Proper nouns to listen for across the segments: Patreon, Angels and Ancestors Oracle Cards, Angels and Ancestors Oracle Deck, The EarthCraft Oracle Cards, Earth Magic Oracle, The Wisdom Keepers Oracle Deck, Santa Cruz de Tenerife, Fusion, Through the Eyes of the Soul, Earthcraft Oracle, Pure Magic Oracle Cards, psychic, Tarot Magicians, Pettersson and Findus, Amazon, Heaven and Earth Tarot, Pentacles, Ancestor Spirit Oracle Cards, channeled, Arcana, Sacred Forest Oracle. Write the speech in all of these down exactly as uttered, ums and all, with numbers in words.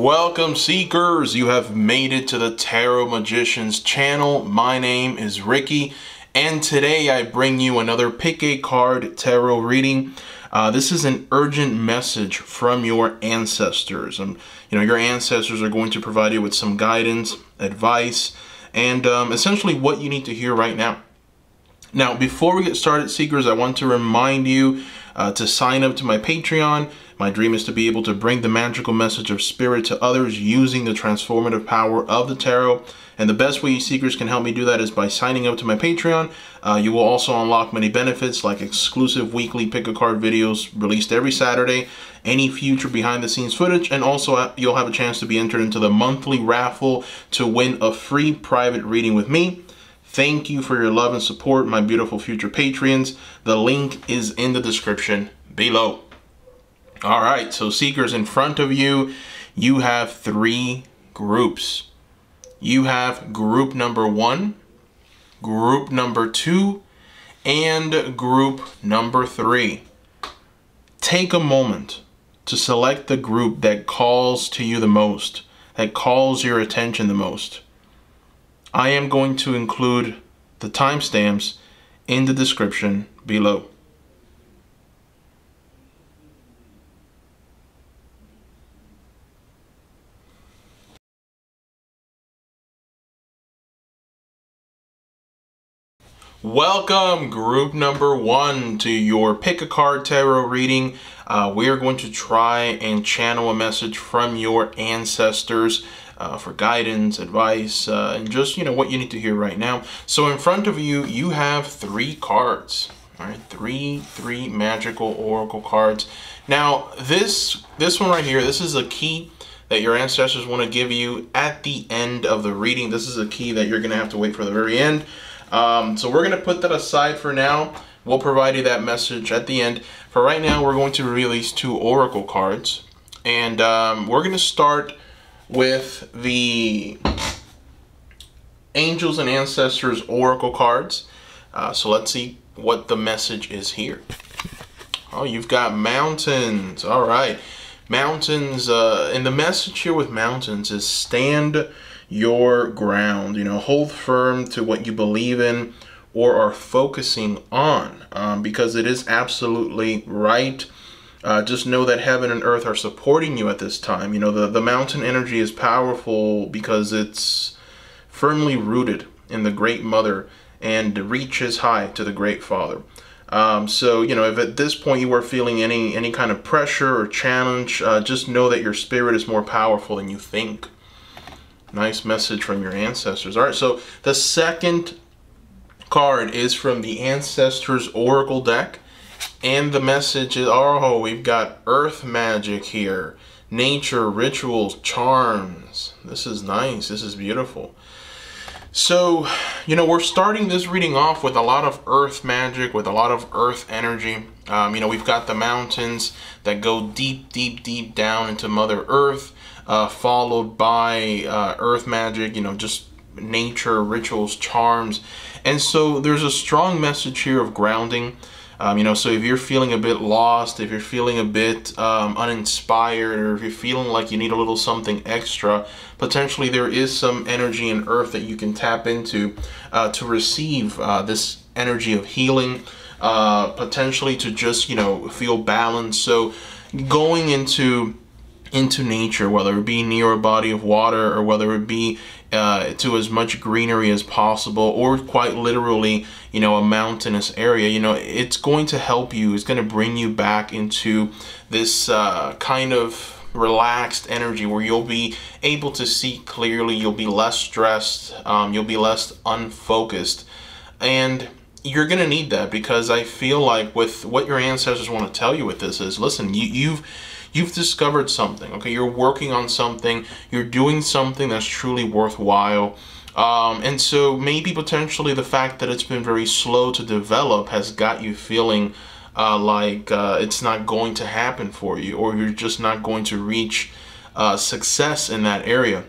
Welcome, Seekers! You have made it to the Tarot Magicians channel. My name is Ricky, and today I bring you another Pick a Card Tarot reading. Uh, this is an urgent message from your ancestors. Um, you know, your ancestors are going to provide you with some guidance, advice, and um, essentially what you need to hear right now. Now, before we get started, Seekers, I want to remind you uh, to sign up to my Patreon. My dream is to be able to bring the magical message of spirit to others using the transformative power of the tarot. And the best way you Seekers can help me do that is by signing up to my Patreon. Uh, you will also unlock many benefits like exclusive weekly pick-a-card videos released every Saturday, any future behind-the-scenes footage, and also you'll have a chance to be entered into the monthly raffle to win a free private reading with me. Thank you for your love and support, my beautiful future patrons. The link is in the description below. All right, so Seekers, in front of you, you have three groups. You have group number one, group number two, and group number three. Take a moment to select the group that calls to you the most, that calls your attention the most. I am going to include the timestamps in the description below. Welcome, group number one, to your Pick a Card Tarot reading. Uh, we are going to try and channel a message from your ancestors uh, for guidance, advice, uh, and just, you know, what you need to hear right now. So in front of you, you have three cards, all right? Three, three magical oracle cards. Now, this, this one right here, this is a key that your ancestors want to give you at the end of the reading. This is a key that you're going to have to wait for the very end. Um, so we're going to put that aside for now. We'll provide you that message at the end. For right now, we're going to release two oracle cards. And um, we're going to start with the Angels and Ancestors Oracle Cards. Uh, so let's see what the message is here. Oh, you've got mountains. All right. Mountains. Uh, and the message here with mountains is stand your ground. You know, hold firm to what you believe in or are focusing on, um, because it is absolutely right. Uh, just know that heaven and earth are supporting you at this time. You know, the, the mountain energy is powerful because it's firmly rooted in the Great Mother and reaches high to the Great Father. Um, so, you know, if at this point you are feeling any, any kind of pressure or challenge, uh, just know that your spirit is more powerful than you think. Nice message from your ancestors. All right, so the second card is from the Ancestors Oracle Deck. And the message is, oh, we've got earth magic here. Nature, rituals, charms. This is nice. This is beautiful. So, you know, we're starting this reading off with a lot of earth magic, with a lot of earth energy. Um, you know, we've got the mountains that go deep, deep, deep down into Mother Earth. Uh, followed by uh, earth magic, you know, just nature, rituals, charms. And so there's a strong message here of grounding. Um, you know, so if you're feeling a bit lost, if you're feeling a bit um, uninspired, or if you're feeling like you need a little something extra, potentially there is some energy in earth that you can tap into uh, to receive uh, this energy of healing, uh, potentially to just, you know, feel balanced. So going into into nature, whether it be near a body of water or whether it be uh, to as much greenery as possible, or quite literally, you know, a mountainous area, you know, it's going to help you. It's going to bring you back into this uh, kind of relaxed energy where you'll be able to see clearly, you'll be less stressed, um, you'll be less unfocused. And you're going to need that, because I feel like with what your ancestors want to tell you with this is, listen, you, you've You've discovered something, okay? You're working on something. You're doing something that's truly worthwhile. Um, and so maybe potentially the fact that it's been very slow to develop has got you feeling uh, like uh, it's not going to happen for you, or you're just not going to reach uh, success in that area.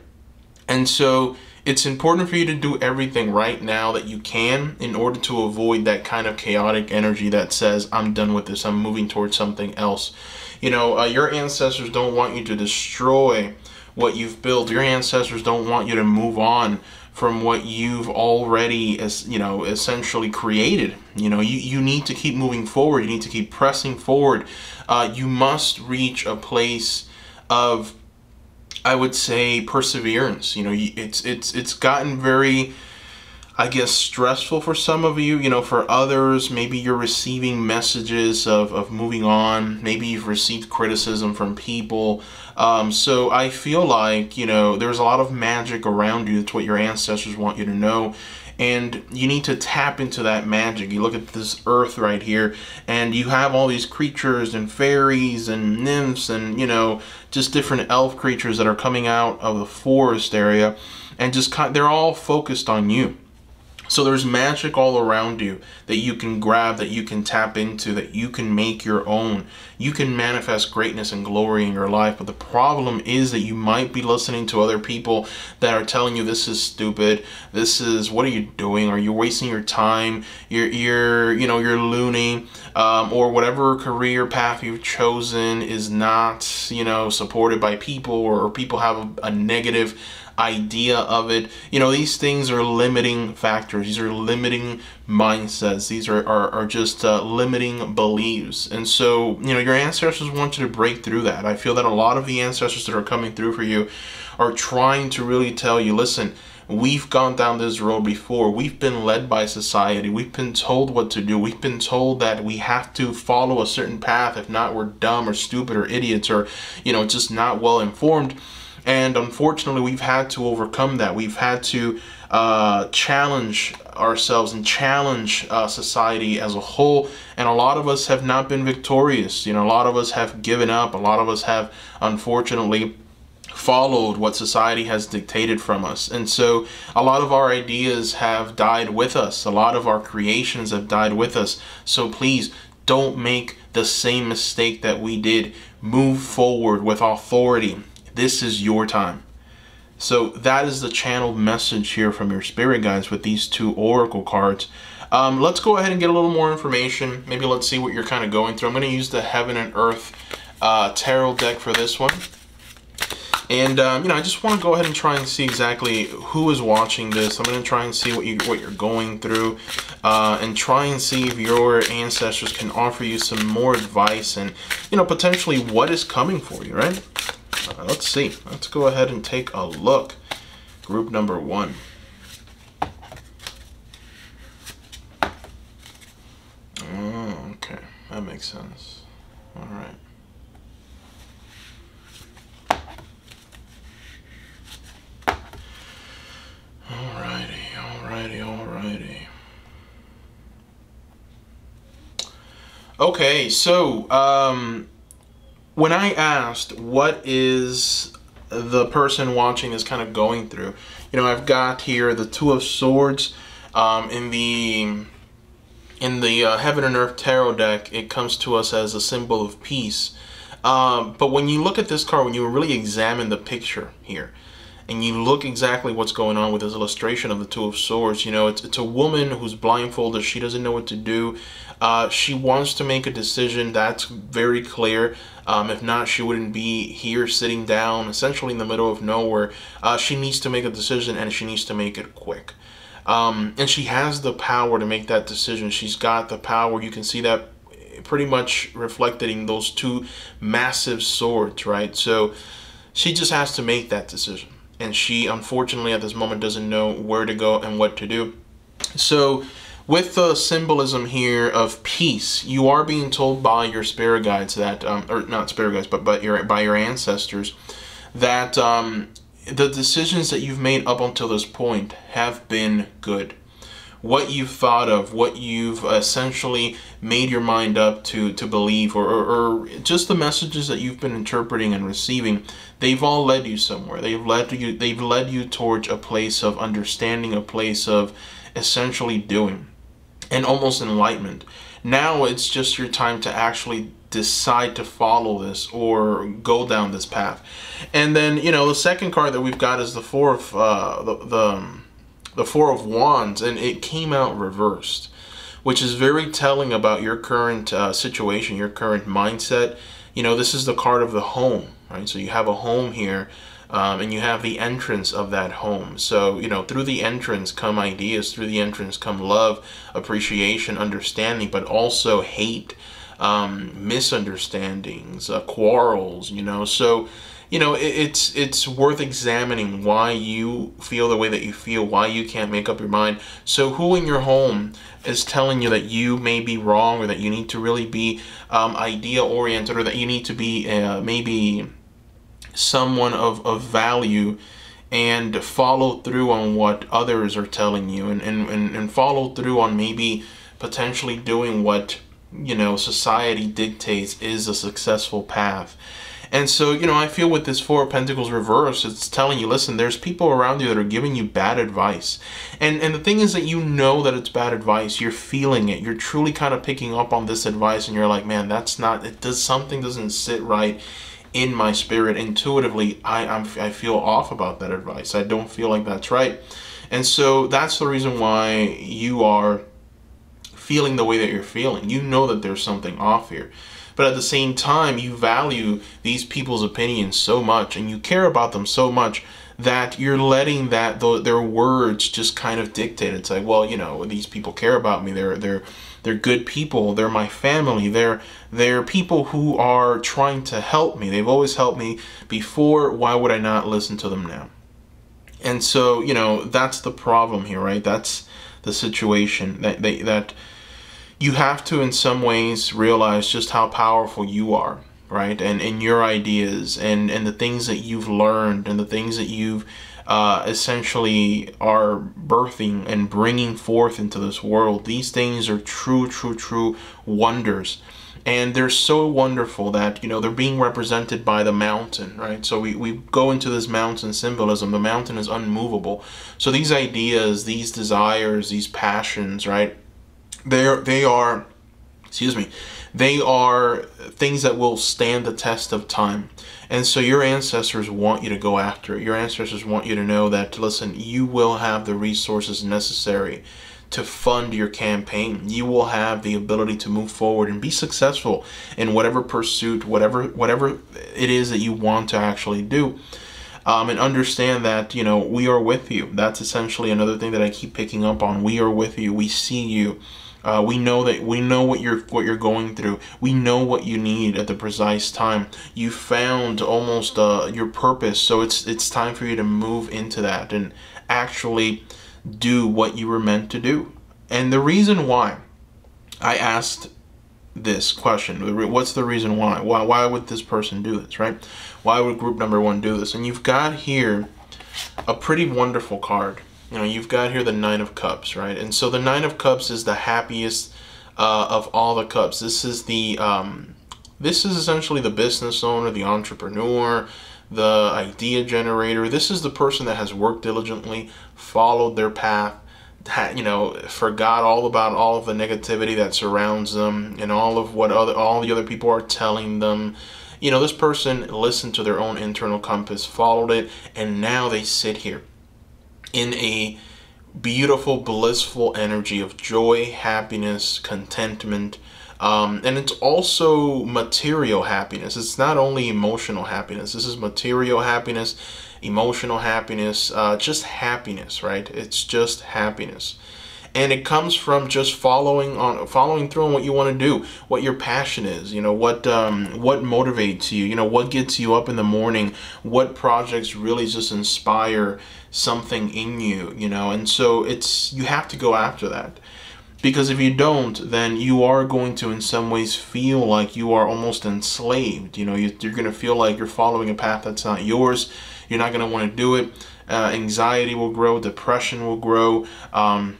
And so it's important for you to do everything right now that you can in order to avoid that kind of chaotic energy that says, I'm done with this, I'm moving towards something else. You know, uh, your ancestors don't want you to destroy what you've built. Your ancestors don't want you to move on from what you've already, you know, essentially created. You know, you, you need to keep moving forward. You need to keep pressing forward. Uh, you must reach a place of, I would say, perseverance. You know, it's, it's, it's gotten very, I guess, stressful for some of you. You know, for others, maybe you're receiving messages of, of moving on. Maybe you've received criticism from people. Um, so I feel like, you know, there's a lot of magic around you. That's what your ancestors want you to know. And you need to tap into that magic. You look at this earth right here, and you have all these creatures and fairies and nymphs and, you know, just different elf creatures that are coming out of the forest area. And just kind, they're all focused on you. So there's magic all around you that you can grab, that you can tap into, that you can make your own. You can manifest greatness and glory in your life. But the problem is that you might be listening to other people that are telling you this is stupid. This is, what are you doing? Are you wasting your time? You're, you're you know, you're loony. Um, or whatever career path you've chosen is not, you know, supported by people, or, or people have a, a negative idea of it. You know, these things are limiting factors. These are limiting mindsets. These are, are, are just uh, limiting beliefs. And so, you know, your ancestors want you to break through that. I feel that a lot of the ancestors that are coming through for you are trying to really tell you, listen, we've gone down this road before. We've been led by society. We've been told what to do. We've been told that we have to follow a certain path. If not, we're dumb or stupid or idiots, or, you know, just not well informed. And unfortunately, we've had to overcome that. We've had to uh, challenge ourselves and challenge uh, society as a whole. And a lot of us have not been victorious. You know, a lot of us have given up. A lot of us have, unfortunately, followed what society has dictated from us. And so a lot of our ideas have died with us. A lot of our creations have died with us. So please don't make the same mistake that we did. Move forward with authority. This is your time. So that is the channeled message here from your spirit guides with these two oracle cards. Um, let's go ahead and get a little more information. Maybe let's see what you're kind of going through. I'm going to use the Heaven and Earth uh, Tarot deck for this one. And um, you know, I just want to go ahead and try and see exactly who is watching this. I'm going to try and see what you what you're going through, uh, and try and see if your ancestors can offer you some more advice and, you know, potentially what is coming for you, right? Uh, let's see. Let's go ahead and take a look. Group number one. Oh, okay. That makes sense. All right. Alrighty, alrighty, alrighty. Okay, so, um... when I asked what is the person watching is kind of going through, you know, I've got here the Two of Swords. Um, in the in the uh, Heaven and Earth Tarot deck, it comes to us as a symbol of peace. Um, but when you look at this card, when you really examine the picture here, and you look exactly what's going on with this illustration of the Two of Swords, you know, it's, it's a woman who's blindfolded. She doesn't know what to do. Uh, she wants to make a decision. That's very clear. Um, if not, she wouldn't be here sitting down, essentially in the middle of nowhere. Uh, she needs to make a decision, and she needs to make it quick. Um, and she has the power to make that decision. She's got the power. You can see that pretty much reflected in those two massive swords, right? So she just has to make that decision. And she, unfortunately, at this moment doesn't know where to go and what to do. So with the symbolism here of peace, you are being told by your spirit guides that, um, or not spirit guides, but, but your, by your ancestors, that um, the decisions that you've made up until this point have been good. What you've thought of, what you've essentially made your mind up to to believe, or, or, or just the messages that you've been interpreting and receiving, they've all led you somewhere. They've led you. They've led you towards a place of understanding, a place of essentially doing, and almost enlightenment. Now it's just your time to actually decide to follow this or go down this path. And then, you know, the second card that we've got is the four of uh, the. the The Four of Wands, and it came out reversed, which is very telling about your current uh, situation, your current mindset. You know, this is the card of the home, right? So you have a home here. um, and you have the entrance of that home. So, you know, through the entrance come ideas, through the entrance come love, appreciation, understanding, but also hate, um, misunderstandings, uh, quarrels, you know. So, you know, it, it's it's worth examining why you feel the way that you feel, why you can't make up your mind. So who in your home is telling you that you may be wrong, or that you need to really be um, idea-oriented, or that you need to be uh, maybe someone of, of value, and follow through on what others are telling you, and, and, and, and follow through on maybe potentially doing what, you know, society dictates is a successful path. And so, you know, I feel with this Four of Pentacles reverse, it's telling you, listen, there's people around you that are giving you bad advice. And and the thing is that you know that it's bad advice. You're feeling it. You're truly kind of picking up on this advice, and you're like, man, that's not, it does, something doesn't sit right in my spirit. Intuitively, I, I'm, I feel off about that advice. I don't feel like that's right. And so that's the reason why you are feeling the way that you're feeling. You know that there's something off here. But at the same time, you value these people's opinions so much, and you care about them so much, that you're letting that their words just kind of dictate. It's like, well, you know, these people care about me. They're they're they're good people. They're my family. They're they're people who are trying to help me. They've always helped me before. Why would I not listen to them now? And so, you know, that's the problem here, right? That's the situation that they that. You have to, in some ways, realize just how powerful you are, right? And, and your ideas and, and the things that you've learned and the things that you've uh, essentially are birthing and bringing forth into this world. These things are true, true, true wonders. And they're so wonderful that, you know, they're being represented by the mountain, right? So we, we go into this mountain symbolism. The mountain is unmovable. So these ideas, these desires, these passions, right? They're, they are, excuse me, they are things that will stand the test of time. And so your ancestors want you to go after it. Your ancestors want you to know that, listen, you will have the resources necessary to fund your campaign. You will have the ability to move forward and be successful in whatever pursuit, whatever, whatever it is that you want to actually do. Um, and understand that, you know, we are with you. That's essentially another thing that I keep picking up on. We are with you. We see you. Uh, we know that we know what you're what you're going through. We know what you need at the precise time. You found almost uh, your purpose, so it's it's time for you to move into that and actually do what you were meant to do. And the reason why I asked this question, what's the reason why? why why would this person do this, right? Why would group number one do this? And you've got here a pretty wonderful card. You know, you've got here the Nine of Cups, right? And so the Nine of Cups is the happiest uh, of all the cups. This is the um, this is essentially the business owner, the entrepreneur, the idea generator. This is the person that has worked diligently, followed their path, you know, forgot all about all of the negativity that surrounds them and all of what other all the other people are telling them. You know, this person listened to their own internal compass, followed it, and now they sit here in a beautiful, blissful energy of joy, happiness, contentment, um, and it's also material happiness. It's not only emotional happiness. This is material happiness, emotional happiness, uh, just happiness, right? It's just happiness. And it comes from just following on, following through on what you want to do, what your passion is, you know, what um, what motivates you, you know, what gets you up in the morning, what projects really just inspire something in you, you know. And so it's, you have to go after that, because if you don't, then you are going to, in some ways, feel like you are almost enslaved. You know, you, you're going to feel like you're following a path that's not yours. You're not going to want to do it. Uh, anxiety will grow. Depression will grow. Um,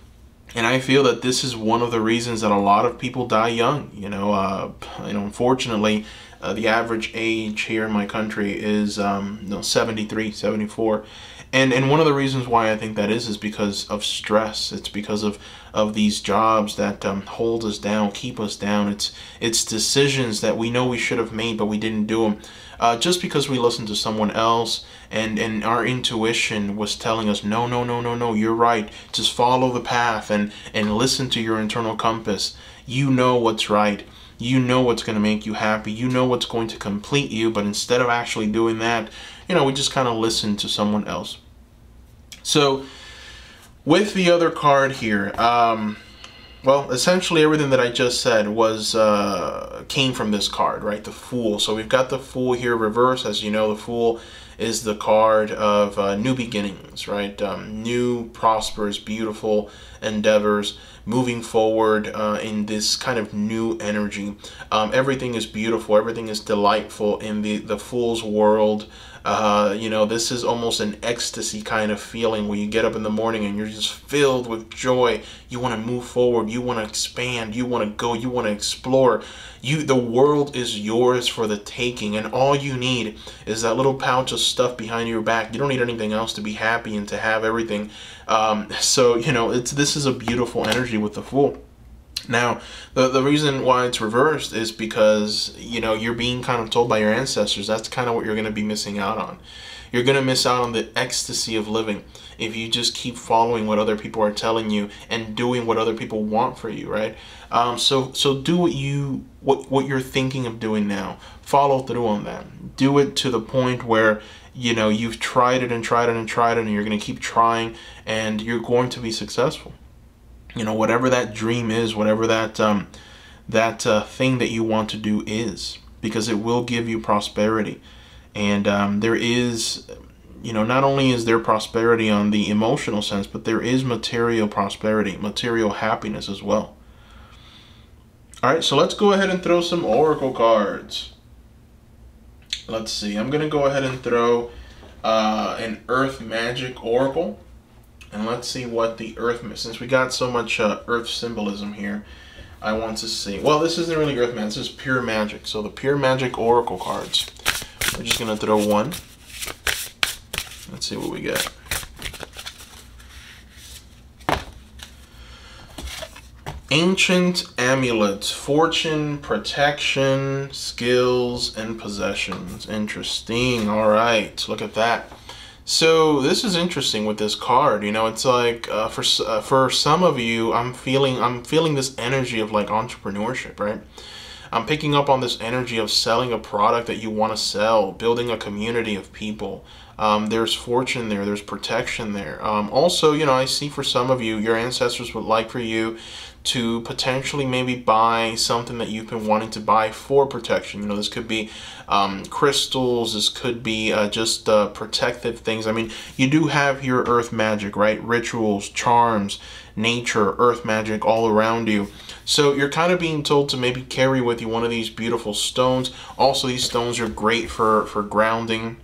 And I feel that this is one of the reasons that a lot of people die young. You know, uh, you know, unfortunately, uh, the average age here in my country is um, you know, seventy-three, seventy-four. And, and one of the reasons why I think that is is because of stress. It's because of, of these jobs that um, hold us down, keep us down. It's, it's decisions that we know we should have made, but we didn't do them. Uh, just because we listened to someone else and, and our intuition was telling us, no, no, no, no, no, you're right. Just follow the path and, and listen to your internal compass. You know what's right. You know what's going to make you happy. You know what's going to complete you. But instead of actually doing that, you know, we just kind of listen to someone else. So with the other card here, um, well, essentially everything that I just said was uh, came from this card, right? The Fool. So we've got the Fool here reversed. As you know, the Fool is the card of uh, new beginnings, right? Um, new, prosperous, beautiful endeavors, moving forward uh, in this kind of new energy. Um, everything is beautiful. Everything is delightful in the, the Fool's world. Uh, you know, this is almost an ecstasy kind of feeling where you get up in the morning and you're just filled with joy. You want to move forward. You want to expand. You want to go. You want to explore. You, the world is yours for the taking, and all you need is that little pouch of stuff behind your back. You don't need anything else to be happy and to have everything. Um, so, you know, it's, this is a beautiful energy with the Fool. Now, the, the reason why it's reversed is because, you know, you're being kind of told by your ancestors that's kind of what you're going to be missing out on. You're going to miss out on the ecstasy of living if you just keep following what other people are telling you and doing what other people want for you, right? Um, so so do what, you, what, what you're thinking of doing now. Follow through on that. Do it to the point where, you know, you've tried it and tried it and tried it, and you're going to keep trying, and you're going to be successful. You know, whatever that dream is, whatever that um, that uh, thing that you want to do is, because it will give you prosperity. And um, there is, you know, not only is there prosperity on the emotional sense, but there is material prosperity, material happiness as well. All right, so let's go ahead and throw some oracle cards. Let's see. I'm going to go ahead and throw uh, an Earth Magic Oracle. And let's see what the Earth, since we got so much uh, Earth symbolism here, I want to see. Well, this isn't really Earth Magic, this is Pure Magic. So the Pure Magic Oracle cards. We're just going to throw one. Let's see what we get. Ancient amulets, fortune, protection, skills, and possessions. Interesting. All right, look at that. So this is interesting with this card. You know, it's like uh, for uh, for some of you, I'm feeling I'm feeling this energy of like entrepreneurship, right? I'm picking up on this energy of selling a product that you want to sell, building a community of people. Um, there's fortune there, there's protection there. Um, also, you know, I see for some of you, your ancestors would like for you to potentially maybe buy something that you've been wanting to buy for protection. You know, this could be um, crystals, this could be uh, just uh, protective things. I mean, you do have your Earth Magic, right? Rituals, charms, nature, Earth Magic all around you. So you're kind of being told to maybe carry with you one of these beautiful stones. Also, these stones are great for, for grounding.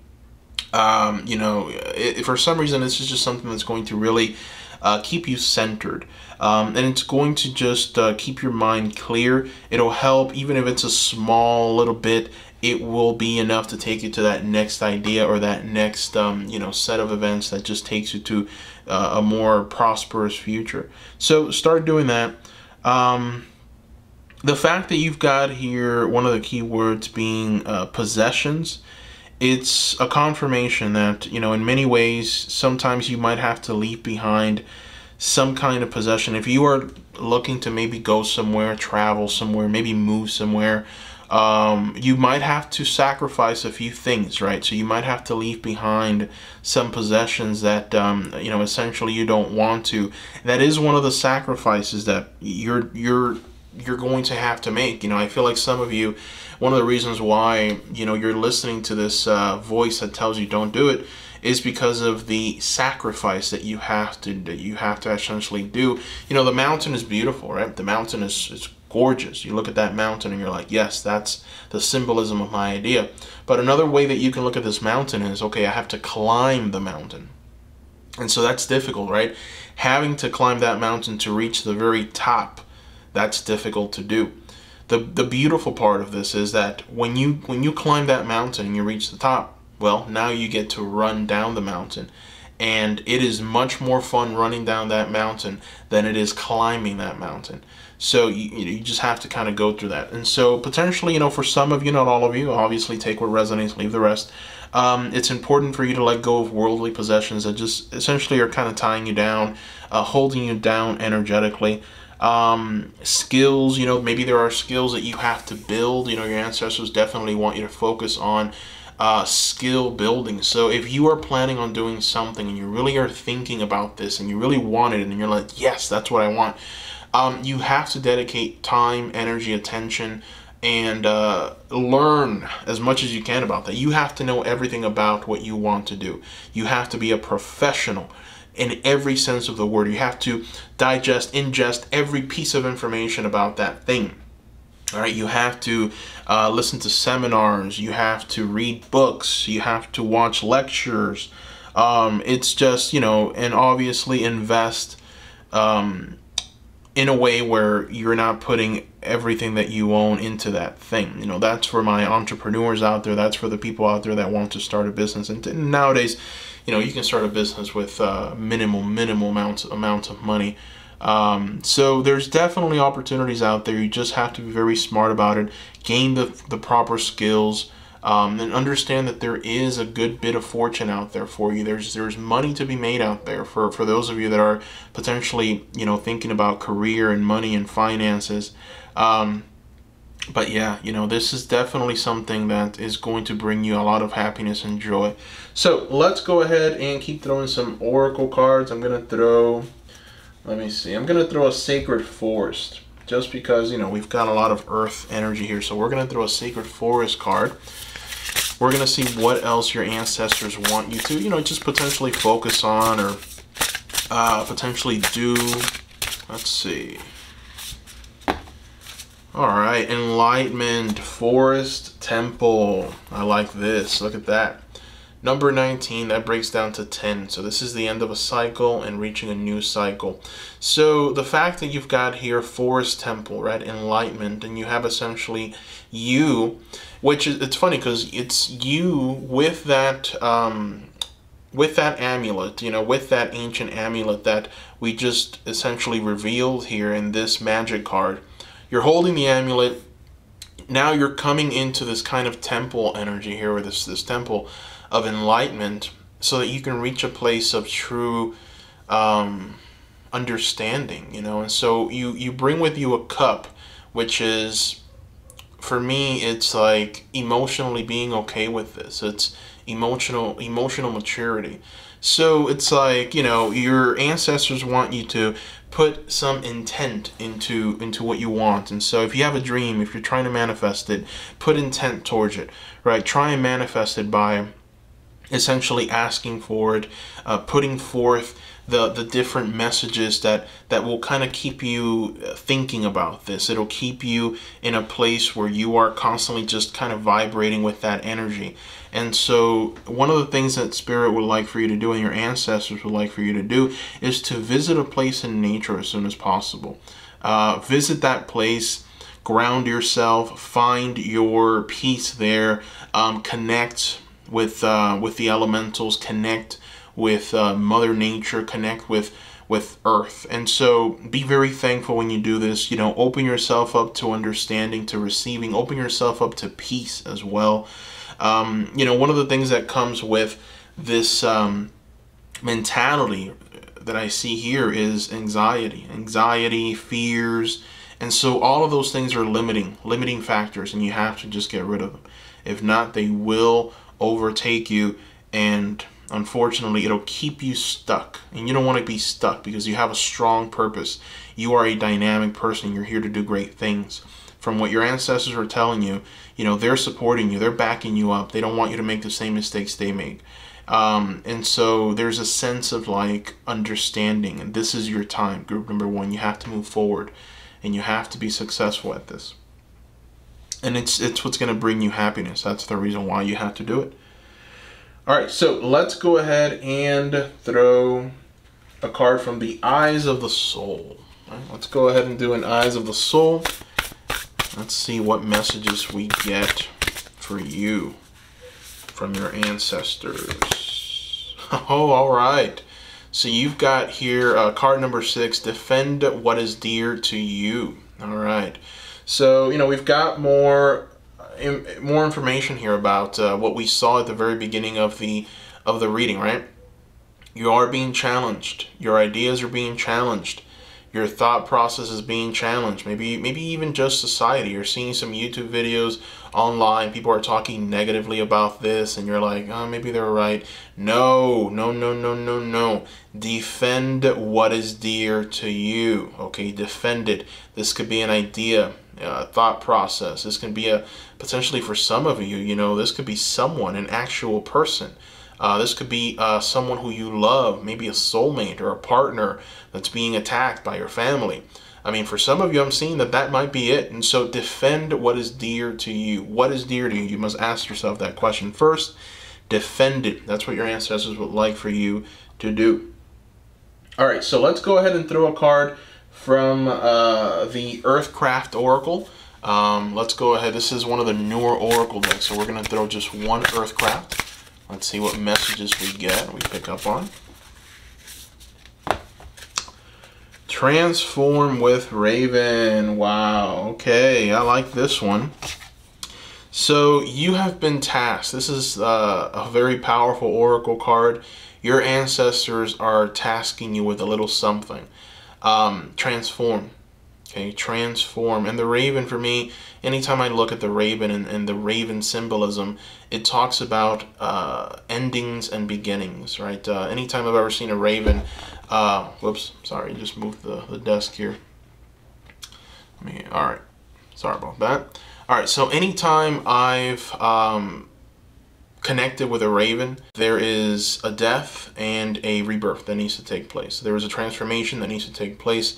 Um, you know, it, for some reason, this is just something that's going to really Uh, keep you centered, um, and it's going to just uh, keep your mind clear. It'll help, even if it's a small little bit, it will be enough to take you to that next idea or that next um, you know, set of events that just takes you to uh, a more prosperous future. So start doing that. Um, the fact that you've got here one of the key words being uh, possessions, it's a confirmation that, you know, in many ways, sometimes you might have to leave behind some kind of possession. If you are looking to maybe go somewhere, travel somewhere, maybe move somewhere, um, you might have to sacrifice a few things, right? So you might have to leave behind some possessions that, um, you know, essentially you don't want to. That is one of the sacrifices that you're, you're, you're going to have to make. You know, I feel like some of you, one of the reasons why, you know, you're listening to this uh, voice that tells you don't do it is because of the sacrifice that you have to that you have to essentially do. You know, the mountain is beautiful, right? The mountain is, is gorgeous. You look at that mountain and you're like, yes, that's the symbolism of my idea. But another way that you can look at this mountain is, okay, I have to climb the mountain. And so that's difficult, right? Having to climb that mountain to reach the very top, that's difficult to do. The, the beautiful part of this is that when you when you climb that mountain and you reach the top, well, now you get to run down the mountain. And it is much more fun running down that mountain than it is climbing that mountain. So you, you just have to kind of go through that. And so potentially, you know, for some of you, not all of you, obviously take what resonates, leave the rest. Um, it's important for you to let go of worldly possessions that just essentially are kind of tying you down, uh, holding you down energetically. Um, skills, you know, maybe there are skills that you have to build. You know, your ancestors definitely want you to focus on uh, skill building. So if you are planning on doing something and you really are thinking about this and you really want it and you're like, yes, that's what I want, um, you have to dedicate time, energy, attention, and uh, learn as much as you can about that. You have to know everything about what you want to do. You have to be a professional in every sense of the word. You have to digest, ingest every piece of information about that thing. All right, you have to uh, listen to seminars, you have to read books, you have to watch lectures. Um, it's just, you know, and obviously invest um, in a way where you're not putting everything that you own into that thing. You know, that's for my entrepreneurs out there. That's for the people out there that want to start a business. And nowadays, you know, you can start a business with uh, minimal, minimal amounts, amounts of money. Um, so there's definitely opportunities out there. You just have to be very smart about it, gain the, the proper skills, um, and understand that there is a good bit of fortune out there for you. There's, there's money to be made out there for, for those of you that are potentially, you know, thinking about career and money and finances. Um, But yeah, you know, this is definitely something that is going to bring you a lot of happiness and joy. So let's go ahead and keep throwing some oracle cards. I'm going to throw, let me see, I'm going to throw a Sacred Forest just because, you know, we've got a lot of earth energy here. So we're going to throw a Sacred Forest card. We're going to see what else your ancestors want you to, you know, just potentially focus on or uh, potentially do. Let's see. All right, enlightenment, forest, temple. I like this. Look at that. Number nineteen, that breaks down to ten. So this is the end of a cycle and reaching a new cycle. So the fact that you've got here forest, temple, right, enlightenment, and you have essentially you, which is, it's funny because it's you with that, um, with that amulet, you know, with that ancient amulet that we just essentially revealed here in this magic card. You're holding the amulet. Now you're coming into this kind of temple energy here, or this, this temple of enlightenment, so that you can reach a place of true um, understanding, you know. And so you, you bring with you a cup, which is, for me, it's like emotionally being okay with this. It's emotional, emotional maturity. So it's like, you know, your ancestors want you to put some intent into into what you want. And so if you have a dream, if you're trying to manifest it, put intent towards it, right? Try and manifest it by essentially asking for it, uh, putting forth the the different messages that that will kind of keep you thinking about this. It'll keep you in a place where you are constantly just kind of vibrating with that energy. And so one of the things that Spirit would like for you to do, and your ancestors would like for you to do, is to visit a place in nature as soon as possible. Uh, visit that place, ground yourself, find your peace there, um, connect with uh, with the elementals, connect with uh, Mother Nature, connect with with Earth. And so be very thankful when you do this. You know, open yourself up to understanding, to receiving, open yourself up to peace as well. Um, you know, one of the things that comes with this um, mentality that I see here is anxiety, anxiety, fears. And so all of those things are limiting, limiting factors, and you have to just get rid of them. If not, they will overtake you, and unfortunately it'll keep you stuck. And you don't want to be stuck because you have a strong purpose. You are a dynamic person. You're here to do great things. From what your ancestors are telling you, you know, they're supporting you, they're backing you up. They don't want you to make the same mistakes they make. Um, and so there's a sense of like understanding, and this is your time, group number one. You have to move forward and you have to be successful at this. And it's, it's what's going to bring you happiness. That's the reason why you have to do it. All right, so let's go ahead and throw a card from the Eyes of the Soul. All right, let's go ahead and do an Eyes of the Soul. Let's see what messages we get for you from your ancestors. Oh, all right. So you've got here uh, card number six, defend what is dear to you. All right. So, you know, we've got more more information here about uh, what we saw at the very beginning of the of the reading, right? You are being challenged. Your ideas are being challenged. your thought process is being challenged. Maybe, maybe even just society. You're seeing some YouTube videos online. People are talking negatively about this, and you're like, oh, maybe they're right. No, no, no, no, no, no. Defend what is dear to you. Okay, defend it. This could be an idea, a thought process. This can be a potentially for some of you. You know, this could be someone, an actual person. Uh, this could be uh, someone who you love, maybe a soulmate or a partner that's being attacked by your family. I mean, for some of you, I'm seeing that that might be it. And so defend what is dear to you. What is dear to you? You must ask yourself that question first. Defend it. That's what your ancestors would like for you to do. All right, so let's go ahead and throw a card from uh, the Earthcraft Oracle. Um, let's go ahead. This is one of the newer Oracle decks, so we're going to throw just one Earthcraft. Let's see what messages we get, we pick up on. Transform with Raven. Wow. Okay, I like this one. So you have been tasked. This is uh, a very powerful oracle card. Your ancestors are tasking you with a little something. Um, transform. Okay, transform. And the raven for me, anytime I look at the raven and, and the raven symbolism, it talks about uh, endings and beginnings, right? Uh, anytime I've ever seen a raven, uh, whoops, sorry, just moved the, the desk here. Let me, all right, sorry about that. All right, so anytime I've um, connected with a raven, there is a death and a rebirth that needs to take place. There is a transformation that needs to take place.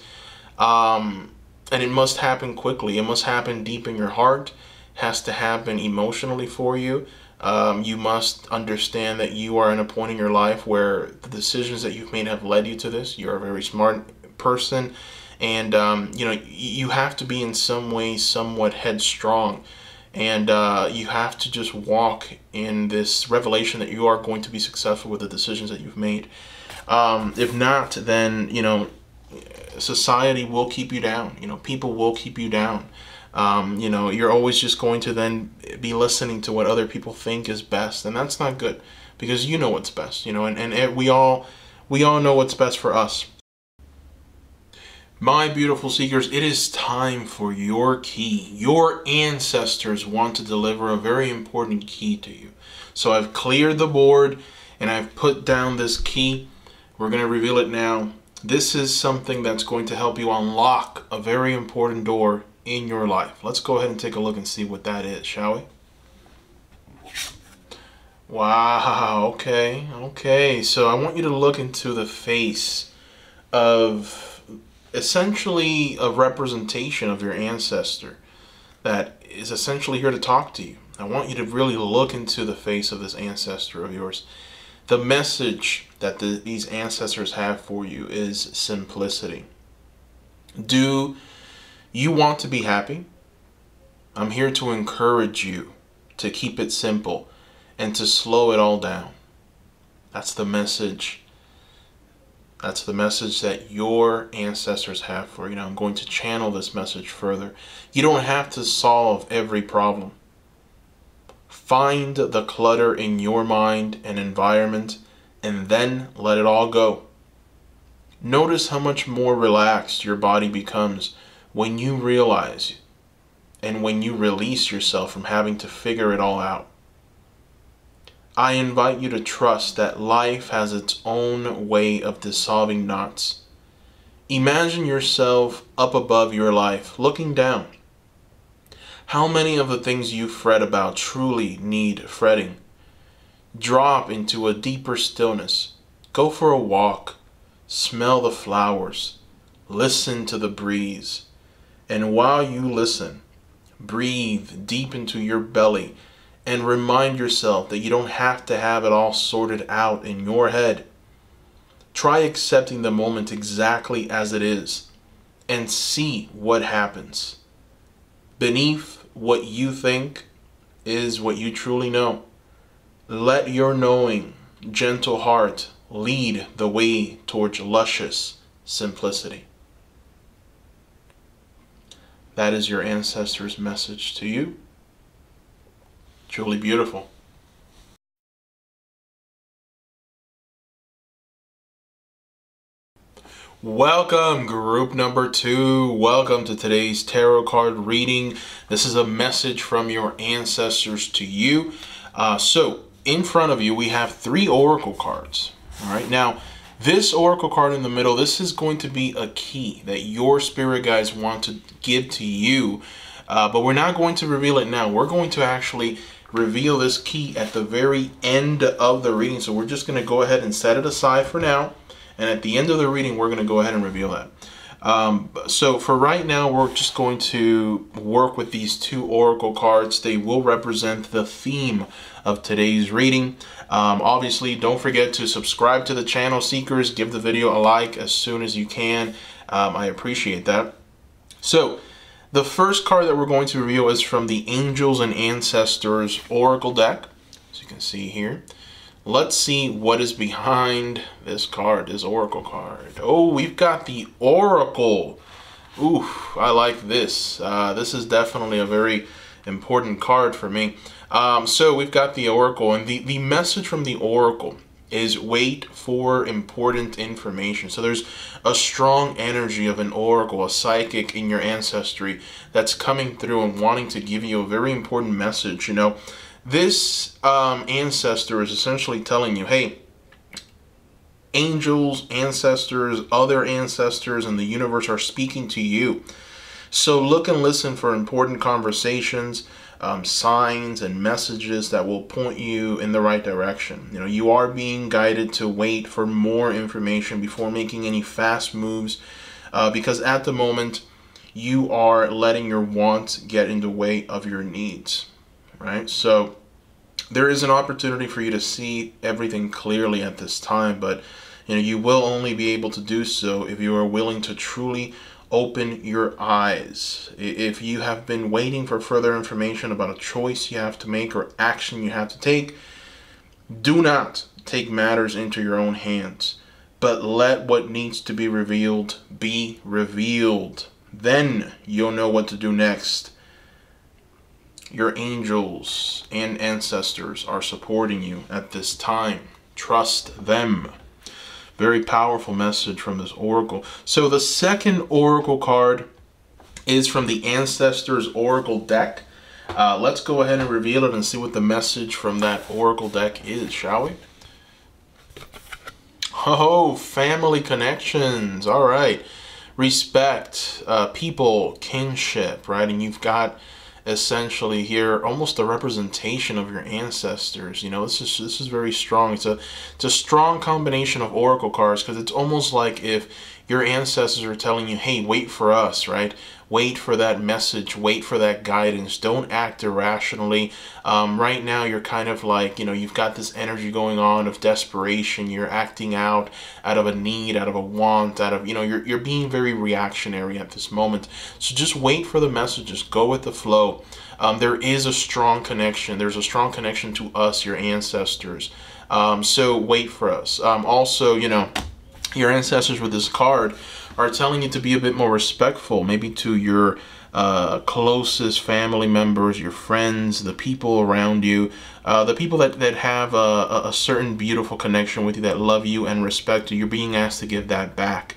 Um, And it must happen quickly. It must happen deep in your heart. It has to happen emotionally for you. Um, you must understand that you are at a point in your life where the decisions that you've made have led you to this. You're a very smart person. And, um, you know, you have to be in some way somewhat headstrong. And uh, you have to just walk in this revelation that you are going to be successful with the decisions that you've made. Um, if not, then, you know, society will keep you down. You know, people will keep you down. Um, you know, you're always just going to then be listening to what other people think is best, and that's not good, because you know what's best. You know, and and it, we all we all know what's best for us. My beautiful seekers, it is time for your key. Your ancestors want to deliver a very important key to you. So I've cleared the board and I've put down this key. We're going to reveal it now. This is something that's going to help you unlock a very important door in your life. Let's go ahead and take a look and see what that is, shall we? Wow, okay, okay. So I want you to look into the face of essentially a representation of your ancestor that is essentially here to talk to you. I want you to really look into the face of this ancestor of yours. The message that the, these ancestors have for you is simplicity. Do you want to be happy? I'm here to encourage you to keep it simple and to slow it all down. That's the message. That's the message that your ancestors have for you. Now I'm going to channel this message further. You don't have to solve every problem. Find the clutter in your mind and environment, and then let it all go. Notice how much more relaxed your body becomes when you realize and when you release yourself from having to figure it all out. I invite you to trust that life has its own way of dissolving knots. Imagine yourself up above your life, looking down. How many of the things you fret about truly need fretting? Drop into a deeper stillness. Go for a walk. Smell the flowers. Listen to the breeze. And while you listen, breathe deep into your belly and remind yourself that you don't have to have it all sorted out in your head. Try accepting the moment exactly as it is and see what happens. Beneath what you think is what you truly know. Let your knowing, gentle heart lead the way towards luscious simplicity. That is your ancestors' message to you. Truly beautiful. Welcome, group number two. Welcome to today's tarot card reading. This is a message from your ancestors to you. Uh, so in front of you, we have three oracle cards. All right, now this oracle card in the middle, this is going to be a key that your spirit guides want to give to you, uh, but we're not going to reveal it now. We're going to actually reveal this key at the very end of the reading. So we're just going to go ahead and set it aside for now. And at the end of the reading, we're going to go ahead and reveal that. Um, so for right now, we're just going to work with these two oracle cards. They will represent the theme of today's reading. Um, obviously, don't forget to subscribe to the channel, Seekers. Give the video a like as soon as you can. Um, I appreciate that. So the first card that we're going to reveal is from the Angels and Ancestors Oracle Deck. As you can see here. Let's see what is behind this card, this oracle card. Oh, we've got the oracle. Oof, I like this. Uh, this is definitely a very important card for me. Um, so we've got the oracle, and the, the message from the oracle is wait for important information. So there's a strong energy of an oracle, a psychic in your ancestry that's coming through and wanting to give you a very important message, you know. This um, ancestor is essentially telling you, hey, angels, ancestors, other ancestors in the universe are speaking to you. So look and listen for important conversations, um, signs, and messages that will point you in the right direction. You know, you are being guided to wait for more information before making any fast moves, uh, because at the moment, you are letting your wants get in the way of your needs. Right, so there is an opportunity for you to see everything clearly at this time, but you know you will only be able to do so if you are willing to truly open your eyes. If you have been waiting for further information about a choice you have to make or action you have to take, do not take matters into your own hands, but let what needs to be revealed be revealed. Then you'll know what to do next. Your angels and ancestors are supporting you at this time. Trust them. Very powerful message from this oracle. So the second oracle card is from the Ancestors Oracle Deck. Uh, let's go ahead and reveal it and see what the message from that oracle deck is, shall we? Oh, family connections. All right. Respect, uh, people, kinship, right? And you've got essentially here almost a representation of your ancestors. You know, this is this is very strong. It's a it's a strong combination of oracle cards, because it's almost like if your ancestors are telling you, hey, wait for us, right? Wait for that message, wait for that guidance, don't act irrationally. Um, right now you're kind of like, you know, you've got this energy going on of desperation. You're acting out out of a need, out of a want, out of, you know, you're, you're being very reactionary at this moment. So just wait for the messages, go with the flow. Um, there is a strong connection. There's a strong connection to us, your ancestors. Um, so wait for us. Um, also, you know, your ancestors with this card are telling you to be a bit more respectful, maybe to your uh, closest family members, your friends, the people around you, uh, the people that, that have a, a certain beautiful connection with you, that love you and respect you. You're being asked to give that back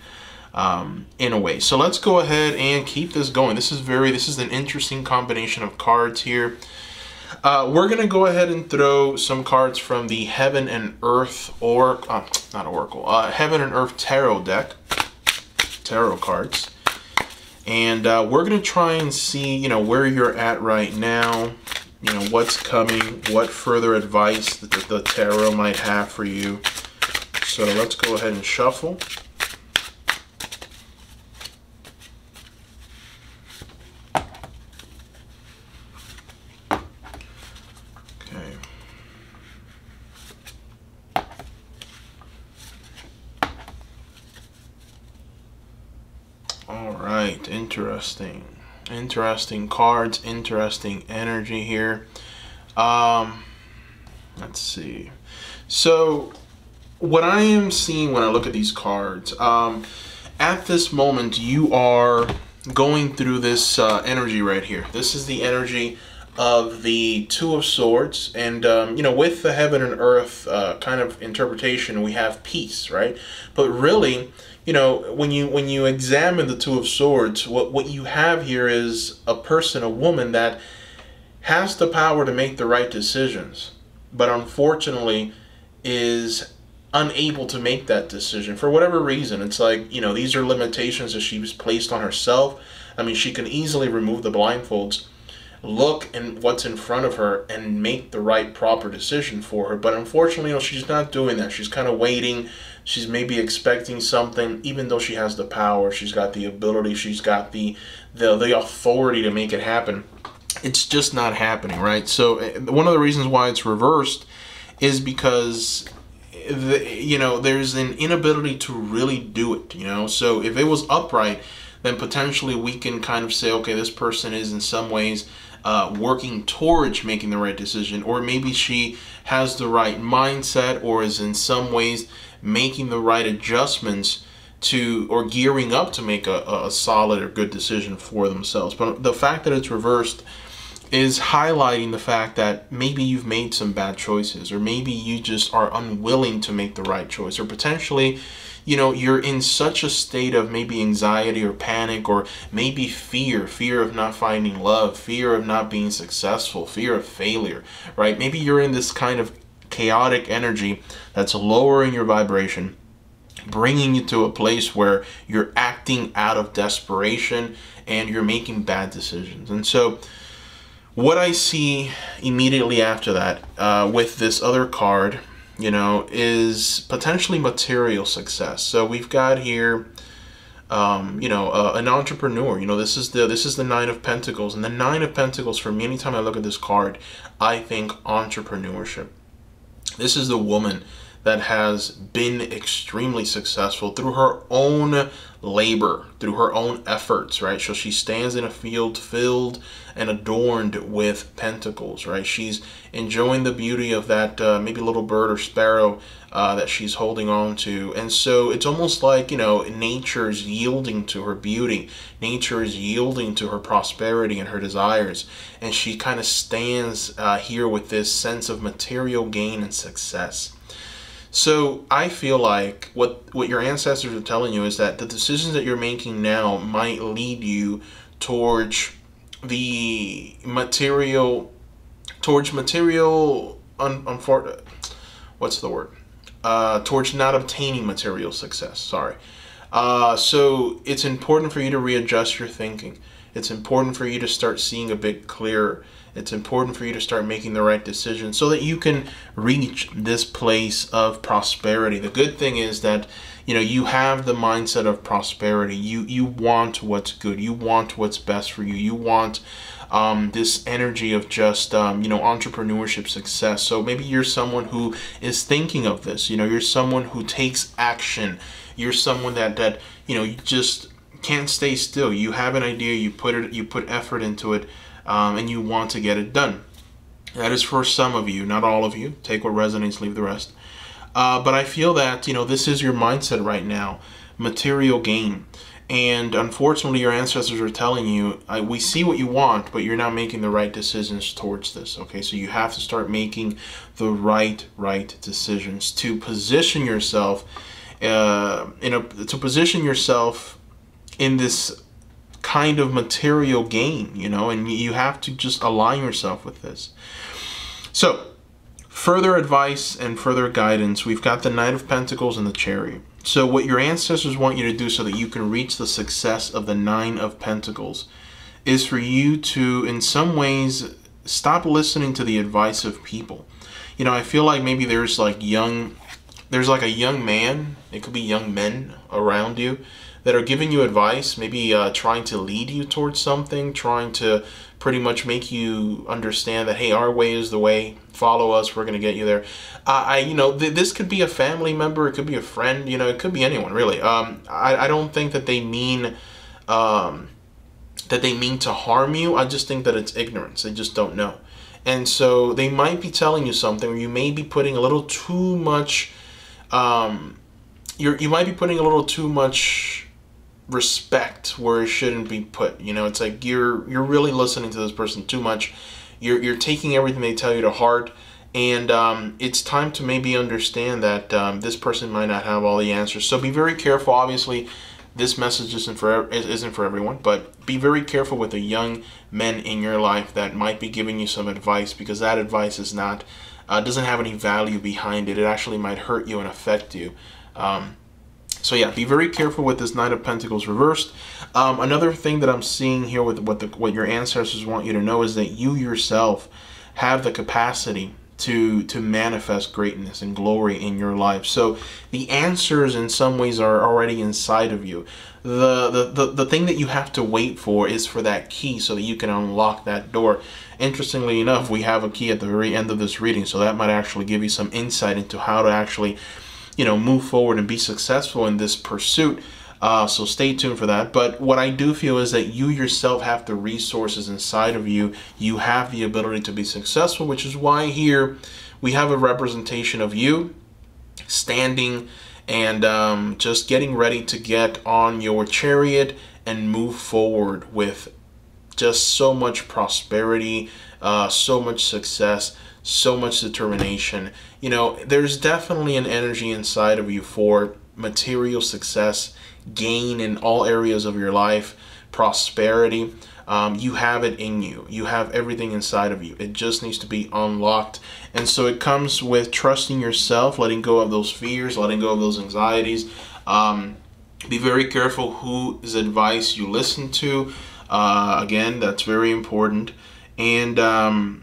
um, in a way. So let's go ahead and keep this going. This is very, this is an interesting combination of cards here. Uh, we're going to go ahead and throw some cards from the Heaven and Earth or uh, not Oracle, uh, Heaven and Earth Tarot Deck, tarot cards. And uh, we're going to try and see, you know, where you're at right now, you know, what's coming, what further advice that the, the tarot might have for you. So let's go ahead and shuffle. Interesting, interesting cards, interesting energy here. Um, let's see. So what I am seeing when I look at these cards, um, at this moment, you are going through this uh, energy right here. This is the energy of the Two of Swords. And, um, you know, with the Heaven and Earth uh, kind of interpretation, we have peace, right? But really, you know, when you when you examine the Two of Swords, what what you have here is a person, a woman that has the power to make the right decisions, but unfortunately is unable to make that decision for whatever reason. It's like, you know, these are limitations that she's placed on herself. I mean, she can easily remove the blindfolds, look and what's in front of her, and make the right proper decision for her. But unfortunately, you know, she's not doing that. She's kind of waiting. She's maybe expecting something, even though she has the power. She's got the ability. She's got the the, the authority to make it happen. It's just not happening, right? So one of the reasons why it's reversed is because, the, you know, there's an inability to really do it, you know? So if it was upright, then potentially we can kind of say, okay, this person is in some ways uh, working towards making the right decision, or maybe she has the right mindset, or is in some ways making the right adjustments to, or gearing up to make a, a solid or good decision for themselves. But the fact that it's reversed is highlighting the fact that maybe you've made some bad choices, or maybe you just are unwilling to make the right choice, or potentially, you know, you're in such a state of maybe anxiety or panic, or maybe fear, fear of not finding love, fear of not being successful, fear of failure, right? Maybe you're in this kind of chaotic energy that's lowering your vibration, bringing you to a place where you're acting out of desperation and you're making bad decisions. And so what I see immediately after that uh, with this other card, you know, is potentially material success. So we've got here, um, you know, uh, an entrepreneur. You know, this is the this is the Nine of Pentacles, and the Nine of Pentacles for me, anytime I look at this card, I think entrepreneurship. This is the woman that has been extremely successful through her own labor, through her own efforts, right? So she stands in a field filled and adorned with pentacles, right? She's enjoying the beauty of that uh, maybe little bird or sparrow uh, that she's holding on to. And so it's almost like, you know, nature is yielding to her beauty. Nature is yielding to her prosperity and her desires. And she kind of stands uh, here with this sense of material gain and success. So I feel like what, what your ancestors are telling you is that the decisions that you're making now might lead you towards the material, towards material, un, un, what's the word? Uh, towards not obtaining material success, sorry. Uh, so it's important for you to readjust your thinking. It's important for you to start seeing a bit clearer. It's important for you to start making the right decision so that you can reach this place of prosperity. The good thing is that, you know, you have the mindset of prosperity. You you want what's good. You want what's best for you. You want um, this energy of just, um, you know, entrepreneurship success. So maybe you're someone who is thinking of this. You know, you're someone who takes action. You're someone that, that you know, you just can't stay still. You have an idea. You put it. You put effort into it. Um, and you want to get it done. That is for some of you, not all of you. Take what resonates, leave the rest. Uh, but I feel that, you know, this is your mindset right now, material gain. And unfortunately, your ancestors are telling you, uh, we see what you want, but you're not making the right decisions towards this, okay? So you have to start making the right, right decisions to position yourself, uh, in a, to position yourself in this kind of material gain, you know, and you have to just align yourself with this. So further advice and further guidance, we've got the Knight of Pentacles and the Chariot. So what your ancestors want you to do so that you can reach the success of the Nine of Pentacles is for you to, in some ways, stop listening to the advice of people. You know, I feel like maybe there's like young, there's like a young man, it could be young men around you that are giving you advice, maybe uh, trying to lead you towards something, trying to pretty much make you understand that, hey, our way is the way, follow us, we're gonna get you there. Uh, I, you know, th this could be a family member, it could be a friend, you know, it could be anyone really. Um, I, I don't think that they mean, um, that they mean to harm you. I just think that it's ignorance, they just don't know. And so they might be telling you something, or you may be putting a little too much, um, you're, you might be putting a little too much respect where it shouldn't be put. You know, it's like you're you're really listening to this person too much. You're you're taking everything they tell you to heart, And um, it's time to maybe understand that um, this person might not have all the answers. So be very careful. Obviously, this message isn't for, isn't for everyone, but be very careful with the young men in your life that might be giving you some advice, because that advice is not, uh, doesn't have any value behind it. It actually might hurt you and affect you. Um, so yeah, be very careful with this Knight of Pentacles reversed. Um, another thing that I'm seeing here with what, the, what your ancestors want you to know is that you yourself have the capacity to to manifest greatness and glory in your life. So the answers in some ways are already inside of you. The, the the the thing that you have to wait for is for that key so that you can unlock that door. Interestingly enough, we have a key at the very end of this reading, so that might actually give you some insight into how to actually, you know, move forward and be successful in this pursuit. Uh, so stay tuned for that. But what I do feel is that you yourself have the resources inside of you. You have the ability to be successful, which is why here we have a representation of you standing and um, just getting ready to get on your chariot and move forward with just so much prosperity, uh, so much success, so much determination. You know, there's definitely an energy inside of you for material success, gain in all areas of your life, prosperity. Um, you have it in you. You have everything inside of you. It just needs to be unlocked. And so it comes with trusting yourself, letting go of those fears, letting go of those anxieties. Um, be very careful whose advice you listen to. Uh, again, that's very important. And, um,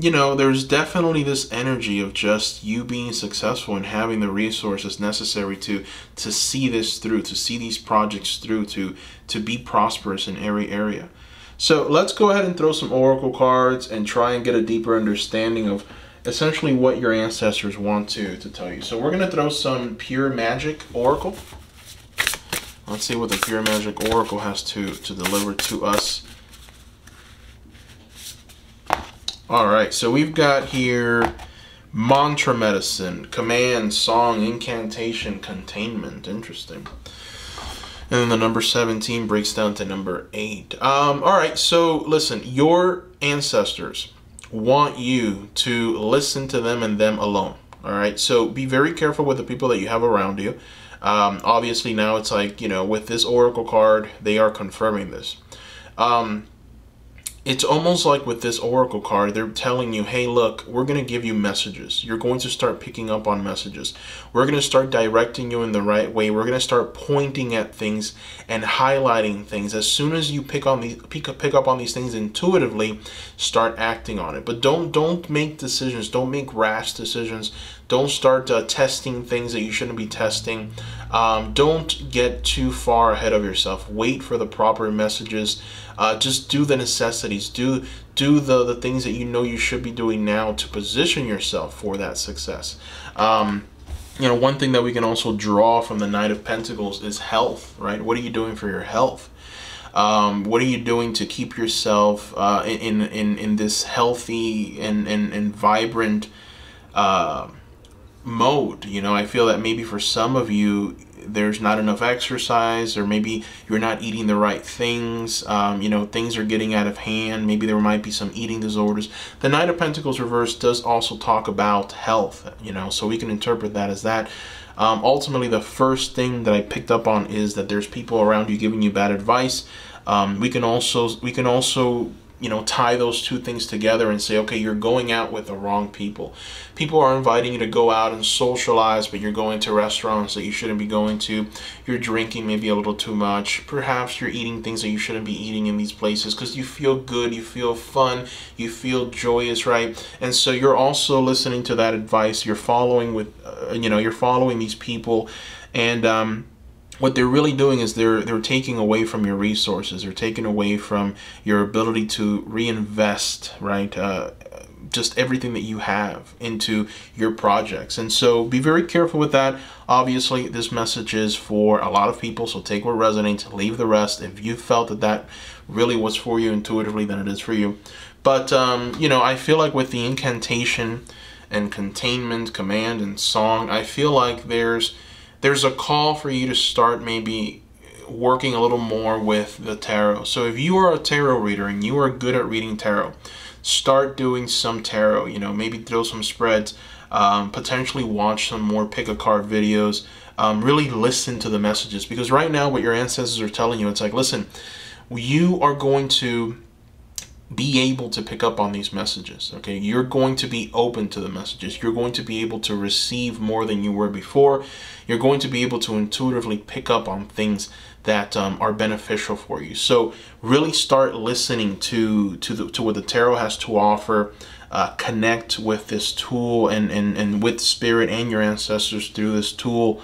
you know, there's definitely this energy of just you being successful and having the resources necessary to to see this through, to see these projects through, to to be prosperous in every area. So let's go ahead and throw some oracle cards and try and get a deeper understanding of essentially what your ancestors want to to tell you. So we're going to throw some Pure Magic Oracle. Let's see what the Pure Magic Oracle has to to deliver to us. Alright, so we've got here mantra medicine, command, song, incantation, containment. Interesting. And then the number seventeen breaks down to number eight. Um, Alright, so listen, your ancestors want you to listen to them and them alone. Alright, so be very careful with the people that you have around you. Um, obviously now it's like, you know, with this oracle card, they are confirming this. Um... It's almost like with this oracle card, they're telling you, hey, look, we're going to give you messages. You're going to start picking up on messages. We're going to start directing you in the right way. We're going to start pointing at things and highlighting things. As soon as you pick on these, pick, pick up on these things intuitively, start acting on it. But don't, don't make decisions. Don't make rash decisions. Don't start uh, testing things that you shouldn't be testing. Um, don't get too far ahead of yourself. Wait for the proper messages. Uh, just do the necessities. Do do the, the things that you know you should be doing now to position yourself for that success. Um, you know, one thing that we can also draw from the Knight of Pentacles is health, right? What are you doing for your health? Um, what are you doing to keep yourself uh, in, in, in this healthy and, and, and vibrant uh mode? You know, I feel that maybe for some of you there's not enough exercise, or maybe you're not eating the right things. Um, you know, things are getting out of hand. Maybe there might be some eating disorders. The Knight of Pentacles reversed does also talk about health, you know, so we can interpret that as that. Um, ultimately, the first thing that I picked up on is that there's people around you giving you bad advice. Um, we can also, we can also you know, tie those two things together and say, okay, you're going out with the wrong people. People are inviting you to go out and socialize, but you're going to restaurants that you shouldn't be going to. You're drinking maybe a little too much. Perhaps you're eating things that you shouldn't be eating in these places because you feel good, you feel fun, you feel joyous, right? And so you're also listening to that advice. You're following with, uh, you know, you're following these people, and um, what they're really doing is they're they're taking away from your resources. They're taking away from your ability to reinvest, right? Uh, just everything that you have into your projects. And so be very careful with that. Obviously, this message is for a lot of people, so take what resonates, leave the rest. If you felt that that really was for you intuitively, then it is for you. But, um, you know, I feel like with the incantation and containment, command and song, I feel like there's... There's a call for you to start maybe working a little more with the tarot. So if you are a tarot reader and you are good at reading tarot, start doing some tarot, you know, maybe throw some spreads, um, potentially watch some more pick a card videos, um, really listen to the messages, because right now what your ancestors are telling you, it's like, listen, you are going to be able to pick up on these messages, okay? You're going to be open to the messages. You're going to be able to receive more than you were before. You're going to be able to intuitively pick up on things that um, are beneficial for you. So really start listening to to, the, to what the tarot has to offer. Uh, connect with this tool and, and, and with spirit and your ancestors through this tool,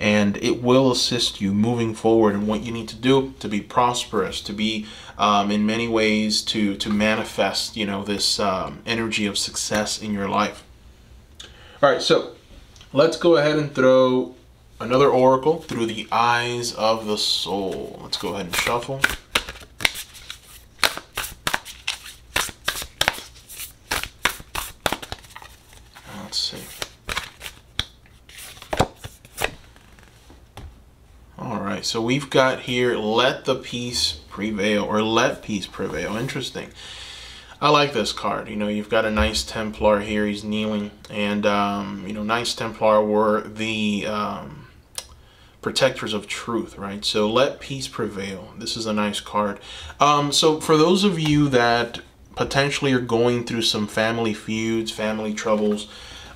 and it will assist you moving forward in what you need to do to be prosperous, to be um, in many ways to to manifest, you know, this um, energy of success in your life. All right, so let's go ahead and throw another oracle through the eyes of the soul. Let's go ahead and shuffle. Let's see. So we've got here, let the peace prevail, or let peace prevail. Interesting. I like this card. You know, you've got a nice Templar here. He's kneeling, and um, you know, Knights Templar were the um, protectors of truth, right? So let peace prevail. This is a nice card. Um, so for those of you that potentially are going through some family feuds, family troubles,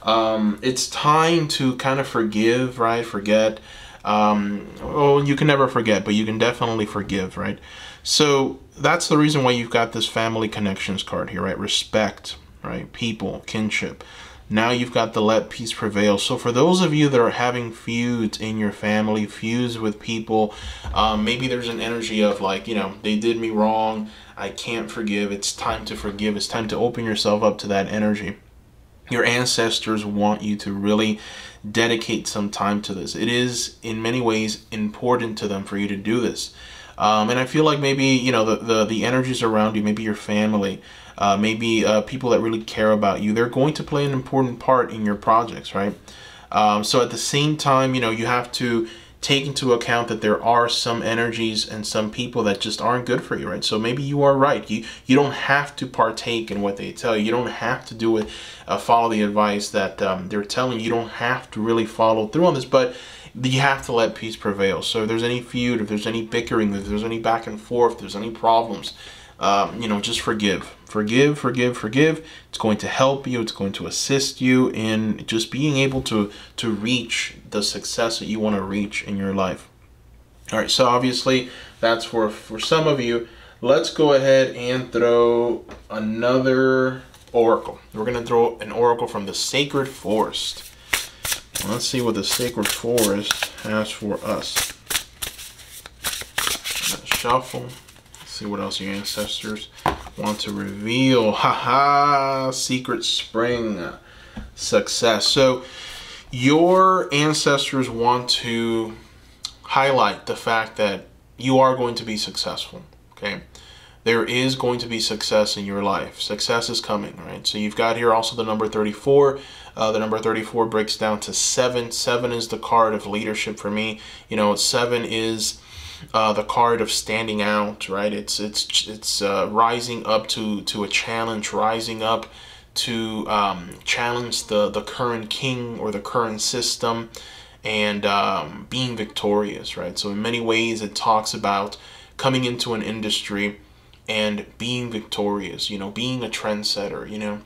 um, it's time to kind of forgive, right? Forget. Um, oh, you can never forget, but you can definitely forgive, right? So that's the reason why you've got this family connections card here, right? Respect, right? People, kinship. Now you've got the let peace prevail. So for those of you that are having feuds in your family, feuds with people, um, maybe there's an energy of like, you know, they did me wrong, I can't forgive. It's time to forgive. It's time to open yourself up to that energy. Your ancestors want you to really dedicate some time to this. It is, in many ways, important to them for you to do this. Um, and I feel like maybe, you know, the, the, the energies around you, maybe your family, uh, maybe uh, people that really care about you, they're going to play an important part in your projects, right? Um, so at the same time, you know, you have to take into account that there are some energies and some people that just aren't good for you, right? So maybe you are right. You you don't have to partake in what they tell you. You don't have to do it, uh, follow the advice that um, they're telling you. You don't have to really follow through on this, but you have to let peace prevail. So if there's any feud, if there's any bickering, if there's any back and forth, if there's any problems, um, you know, just forgive. Forgive, forgive, forgive. It's going to help you. It's going to assist you in just being able to, to reach the success that you want to reach in your life. All right, so obviously that's for, for some of you. Let's go ahead and throw another oracle. We're going to throw an oracle from the Sacred Forest. Let's see what the Sacred Forest has for us. I'm going to shuffle. Let's see what else your ancestors want to reveal. Haha, secret spring success. So your ancestors want to highlight the fact that you are going to be successful, okay? There is going to be success in your life. Success is coming, right? So you've got here also the number thirty-four. Uh, the number thirty-four breaks down to seven. Seven is the card of leadership for me. You know, seven is Uh, the card of standing out, right? It's it's it's uh, rising up to to a challenge, rising up to um, challenge the the current king or the current system, and um, being victorious, right? So in many ways, it talks about coming into an industry and being victorious, you know, being a trendsetter, you know.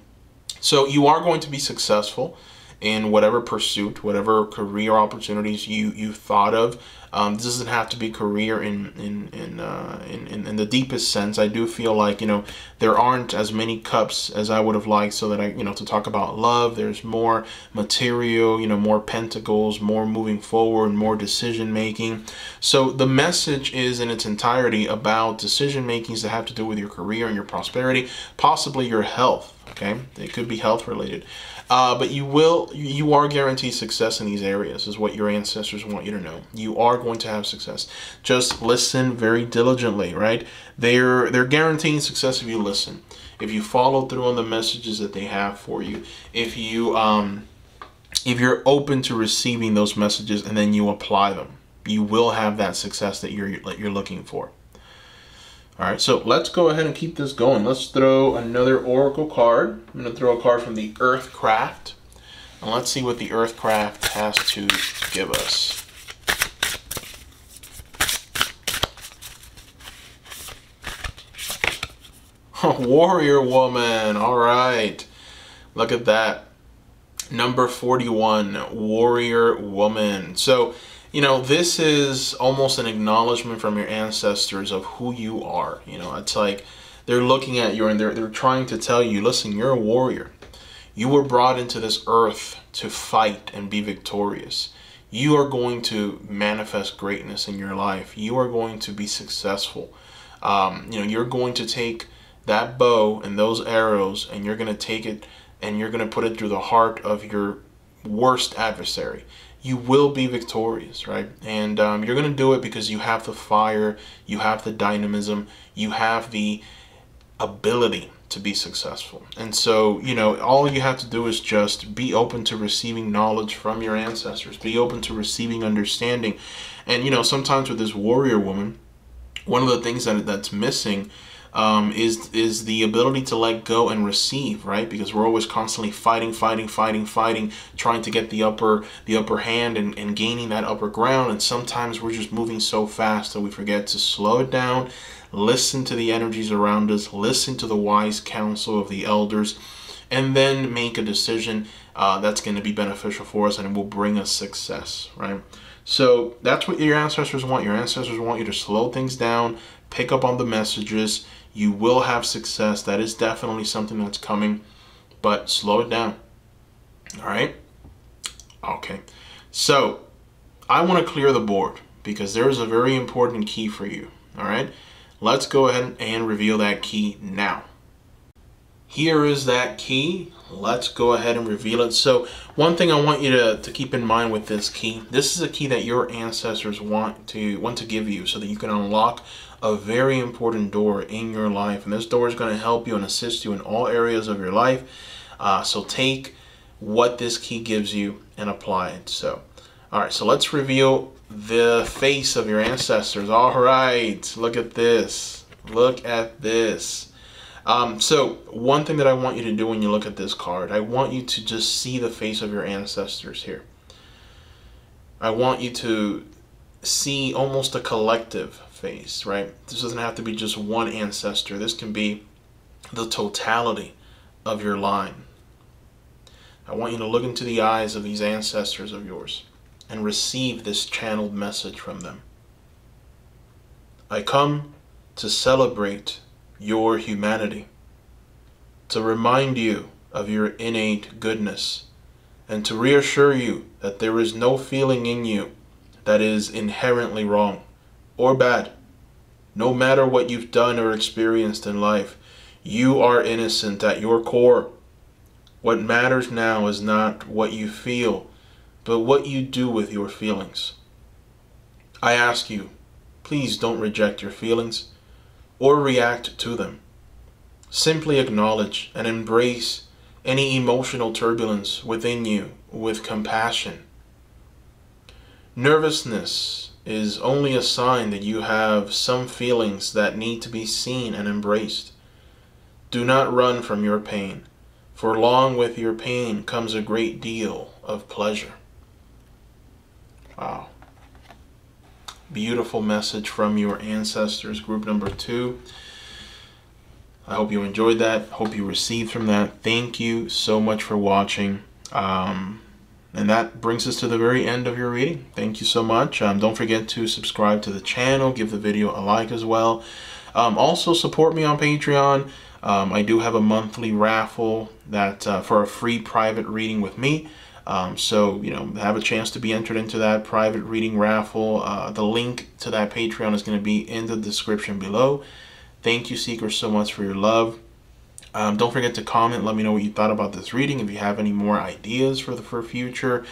So you are going to be successful in whatever pursuit, whatever career opportunities you you thought of. Um, this doesn't have to be career in in in, uh, in in in the deepest sense. I do feel like, you know, there aren't as many cups as I would have liked, so that I, you know, to talk about love. There's more material, you know, more pentacles, more moving forward, more decision making. So the message is in its entirety about decision makings that have to do with your career and your prosperity, possibly your health. Okay, it could be health related, uh, but you will, you are guaranteed success in these areas, is what your ancestors want you to know. You are going to have success. Just listen very diligently, right? They're they're guaranteeing success if you listen, if you follow through on the messages that they have for you, if you um, if you're open to receiving those messages and then you apply them. you will have that success that you're that you're looking for. All right, so let's go ahead and keep this going. Let's throw another oracle card. I'm going to throw a card from the Earthcraft, and let's see what the Earthcraft has to give us. Warrior Woman. All right, look at that. Number forty-one, Warrior Woman. So, you know, this is almost an acknowledgement from your ancestors of who you are. You know, it's like they're looking at you and they're, they're trying to tell you, listen, you're a warrior. You were brought into this earth to fight and be victorious. You are going to manifest greatness in your life. You are going to be successful. Um, you know, you're going to take that bow and those arrows, and you're going to take it and you're going to put it through the heart of your worst adversary. You will be victorious, right? And um, you're going to do it because you have the fire, you have the dynamism, you have the ability to be successful. And so, you know, all you have to do is just be open to receiving knowledge from your ancestors, be open to receiving understanding. And, you know, sometimes with this warrior woman, one of the things that that's missing Um, is is the ability to let go and receive, right? Because we're always constantly fighting, fighting, fighting, fighting, trying to get the upper the upper hand and, and gaining that upper ground. And sometimes we're just moving so fast that we forget to slow it down, listen to the energies around us, listen to the wise counsel of the elders, and then make a decision uh, that's going to be beneficial for us and it will bring us success, right? So that's what your ancestors want. Your ancestors want you to slow things down, pick up on the messages. You will have success. That is definitely something that's coming, but slow it down. All right. Okay. So I want to clear the board because there is a very important key for you. All right. Let's go ahead and reveal that key now. Here is that key. Let's go ahead and reveal it. So one thing I want you to, to keep in mind with this key, this is a key that your ancestors want to want to give you so that you can unlock a very important door in your life. And this door is going to help you and assist you in all areas of your life. Uh, so take what this key gives you and apply it. So, all right, so let's reveal the face of your ancestors. All right, look at this. Look at this. Um, so one thing that I want you to do when you look at this card, I want you to just see the face of your ancestors here. I want you to see almost a collective face, right? This doesn't have to be just one ancestor. This can be the totality of your line. I want you to look into the eyes of these ancestors of yours and receive this channeled message from them. I come to celebrate your humanity, to remind you of your innate goodness, and to reassure you that there is no feeling in you that is inherently wrong or bad. No matter what you've done or experienced in life, you are innocent at your core. What matters now is not what you feel, but what you do with your feelings. I ask you, please don't reject your feelings or react to them. Simply acknowledge and embrace any emotional turbulence within you with compassion. Nervousness is only a sign that you have some feelings that need to be seen and embraced. Do not run from your pain, for along with your pain comes a great deal of pleasure. Wow. Beautiful message from your ancestors, group number two. I hope you enjoyed that. Hope you received from that. Thank you so much for watching. Um, and that brings us to the very end of your reading. Thank you so much. Um, don't forget to subscribe to the channel. Give the video a like as well. Um, also support me on Patreon. Um, I do have a monthly raffle that uh, for a free private reading with me. Um, so, you know, have a chance to be entered into that private reading raffle. Uh, the link to that Patreon is going to be in the description below. Thank you, Seekers, so much for your love. Um, don't forget to comment. Let me know what you thought about this reading. If you have any more ideas for the for future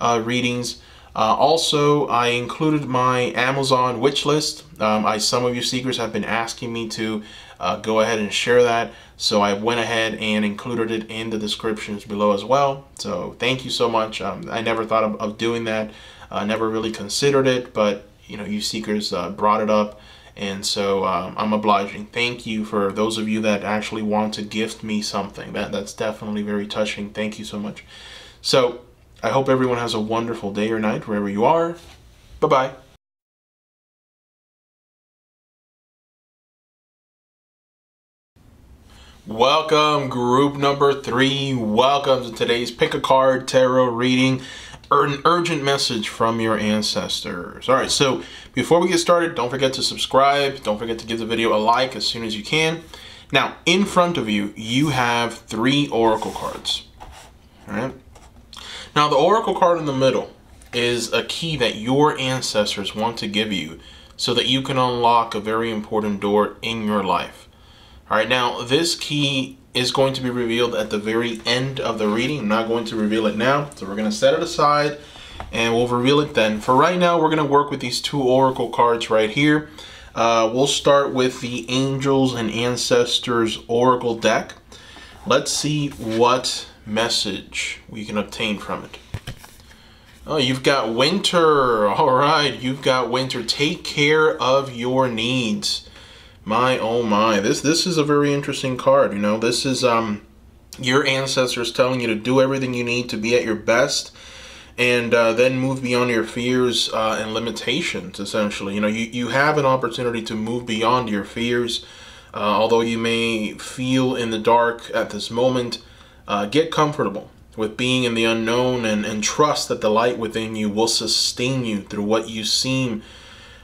uh, readings. Uh, also, I included my Amazon wish list. Um, I, some of you Seekers have been asking me to uh, go ahead and share that. So I went ahead and included it in the descriptions below as well. So thank you so much. Um, I never thought of, of doing that. I uh, never really considered it, but you know, you seekers uh, brought it up, and so um, I'm obliging. Thank you for those of you that actually want to gift me something. That that's definitely very touching. Thank you so much. So I hope everyone has a wonderful day or night wherever you are. Bye-bye. Welcome, group number three. Welcome to today's Pick a Card Tarot reading. An urgent message from your ancestors. All right, so before we get started, don't forget to subscribe. Don't forget to give the video a like as soon as you can. Now, in front of you, you have three oracle cards. All right. Now, the oracle card in the middle is a key that your ancestors want to give you so that you can unlock a very important door in your life. All right, now this key is going to be revealed at the very end of the reading. I'm not going to reveal it now, so we're going to set it aside and we'll reveal it then. For right now, we're going to work with these two oracle cards right here. Uh, we'll start with the Angels and Ancestors Oracle Deck. Let's see what message we can obtain from it. Oh, you've got winter. All right, you've got winter. Take care of your needs. My, oh my, this this is a very interesting card. You know, this is um, your ancestors telling you to do everything you need to be at your best, and uh, then move beyond your fears uh, and limitations, essentially. You know, you, you have an opportunity to move beyond your fears, uh, although you may feel in the dark at this moment. Uh, get comfortable with being in the unknown, and, and trust that the light within you will sustain you through what you seem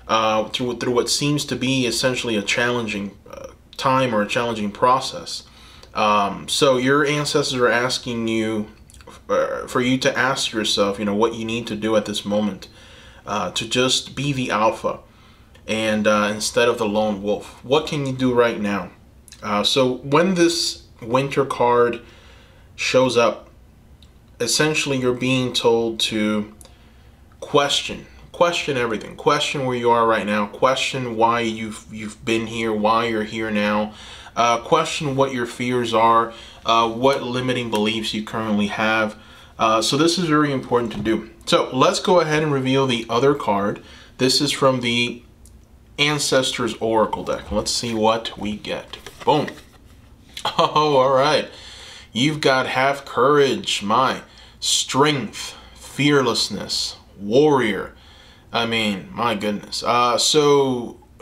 Uh, through, through what seems to be essentially a challenging uh, time or a challenging process. Um, so your ancestors are asking you, uh, for you to ask yourself, you know, what you need to do at this moment uh, to just be the alpha and uh, instead of the lone wolf. What can you do right now? Uh, so when this winter card shows up, essentially you're being told to question. Question everything. Question where you are right now. Question why you've you've been here, why you're here now. Uh, question what your fears are, uh, what limiting beliefs you currently have. Uh, so this is very important to do. So let's go ahead and reveal the other card. This is from the Ancestors Oracle Deck. Let's see what we get. Boom. Oh, all right. You've got have courage, my strength, fearlessness, warrior. I mean, my goodness. Uh, so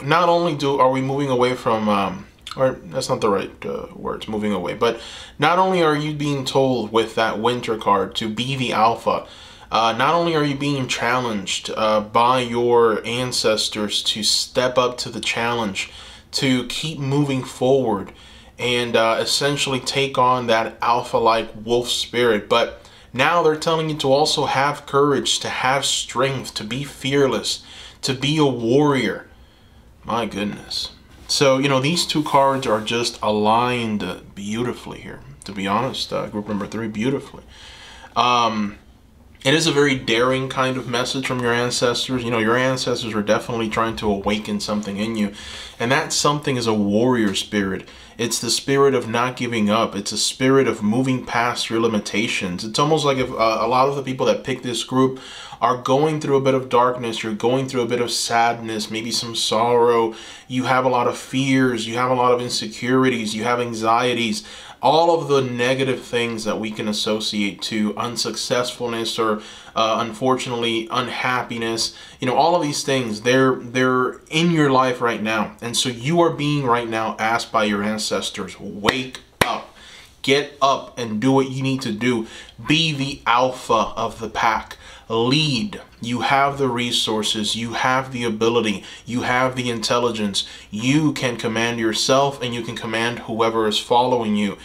not only do are we moving away from, um, or that's not the right uh, words, moving away, but not only are you being told with that winter card to be the alpha, uh, not only are you being challenged uh, by your ancestors to step up to the challenge, to keep moving forward and uh, essentially take on that alpha-like wolf spirit, but now they're telling you to also have courage, to have strength, to be fearless, to be a warrior. My goodness. So, you know, these two cards are just aligned beautifully here, to be honest. Uh, group number three, beautifully. Um, it is a very daring kind of message from your ancestors. You know, your ancestors are definitely trying to awaken something in you. And that something is a warrior spirit. It's the spirit of not giving up. It's a spirit of moving past your limitations. It's almost like if uh, a lot of the people that pick this group are going through a bit of darkness. You're going through a bit of sadness, maybe some sorrow. You have a lot of fears. You have a lot of insecurities. You have anxieties. All of the negative things that we can associate to unsuccessfulness or uh, unfortunately unhappiness. You know, all of these things, they're, they're in your life right now. And so you are being right now asked by your ancestors. Ancestors, wake up, get up and do what you need to do. Be the alpha of the pack. Lead. You have the resources, you have the ability, you have the intelligence. You can command yourself and you can command whoever is following you.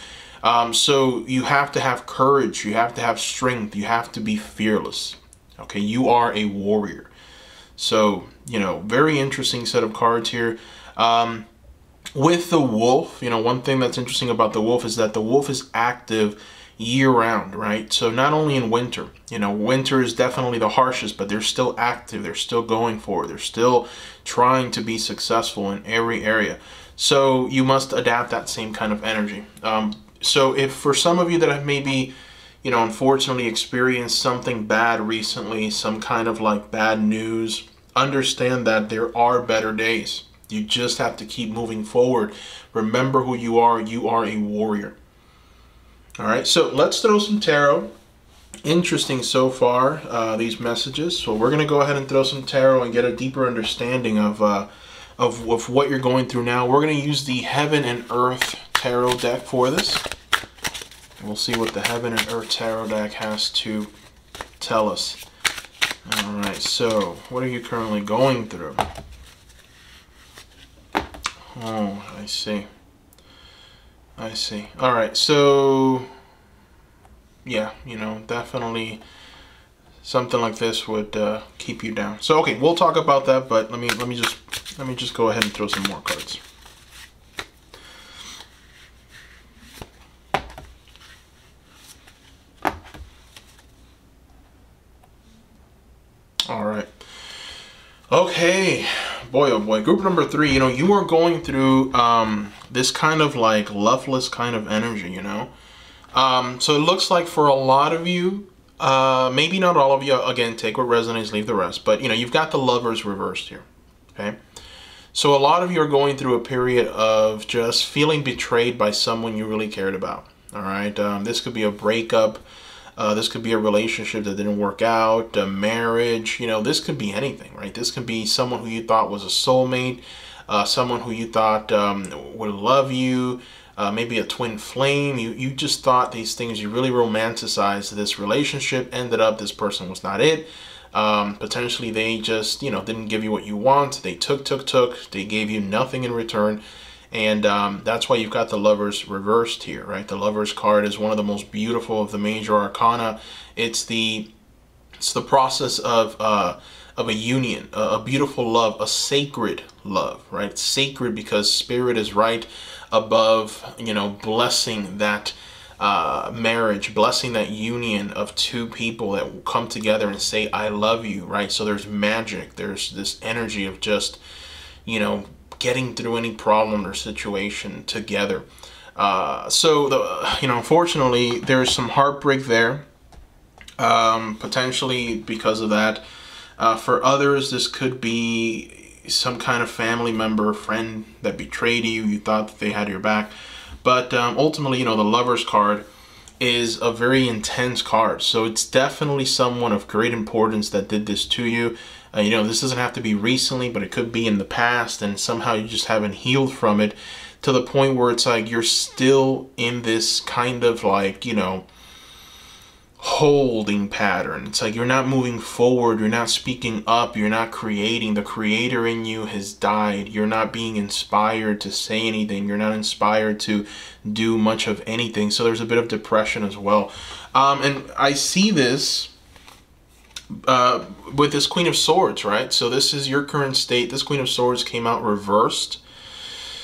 Um, so you have to have courage, you have to have strength, you have to be fearless. Okay, you are a warrior. So, you know, very interesting set of cards here. Um, With the wolf, you know, one thing that's interesting about the wolf is that the wolf is active year-round, right? So not only in winter, you know, winter is definitely the harshest, but they're still active. They're still going forward. They're still trying to be successful in every area. So you must adapt that same kind of energy. Um, so if for some of you that have maybe, you know, unfortunately experienced something bad recently, some kind of like bad news, understand that there are better days. You just have to keep moving forward. Remember who you are. You are a warrior. All right, so let's throw some tarot. Interesting so far, uh, these messages. So we're going to go ahead and throw some tarot and get a deeper understanding of, uh, of, of what you're going through now. We're going to use the Heaven and Earth Tarot deck for this. We'll see what the Heaven and Earth Tarot deck has to tell us. All right, so what are you currently going through? Oh, I see. I see. All right, so yeah, you know, definitely something like this would uh, keep you down. So okay, we'll talk about that, but let me let me just let me just go ahead and throw some more cards. All right. Okay. Boy, oh boy. Group number three, you know, you are going through um, this kind of like loveless kind of energy, you know. Um, so it looks like for a lot of you, uh, maybe not all of you, again, take what resonates, leave the rest. But, you know, you've got the Lovers reversed here, okay? So a lot of you are going through a period of just feeling betrayed by someone you really cared about, all right? Um, this could be a breakup. Uh, this could be a relationship that didn't work out, a marriage, you know, this could be anything, right? This could be someone who you thought was a soulmate, uh, someone who you thought um, would love you, uh, maybe a twin flame. You, you just thought these things, you really romanticized this relationship, ended up this person was not it. Um, potentially they just, you know, didn't give you what you want. They took, took, took, they gave you nothing in return. And um, that's why you've got the Lovers reversed here, right? The Lovers card is one of the most beautiful of the major arcana. It's the it's the process of uh, of a union, a, a beautiful love, a sacred love, right? It's sacred because spirit is right above, you know, blessing that uh, marriage, blessing that union of two people that will come together and say, "I love you," right? So there's magic. There's this energy of just, you know, getting through any problem or situation together. Uh, so, the, you know, unfortunately, there's some heartbreak there, um, potentially because of that. Uh, for others, this could be some kind of family member, friend that betrayed you. You thought that they had your back. But um, ultimately, you know, the Lovers card is a very intense card. So it's definitely someone of great importance that did this to you. Uh, you know, this doesn't have to be recently, but it could be in the past, and somehow you just haven't healed from it to the point where it's like you're still in this kind of like, you know, holding pattern. It's like you're not moving forward, you're not speaking up, you're not creating. The creator in you has died. You're not being inspired to say anything. You're not inspired to do much of anything. So there's a bit of depression as well. Um, and I see this Uh, with this Queen of Swords, right? So this is your current state. This Queen of Swords came out reversed,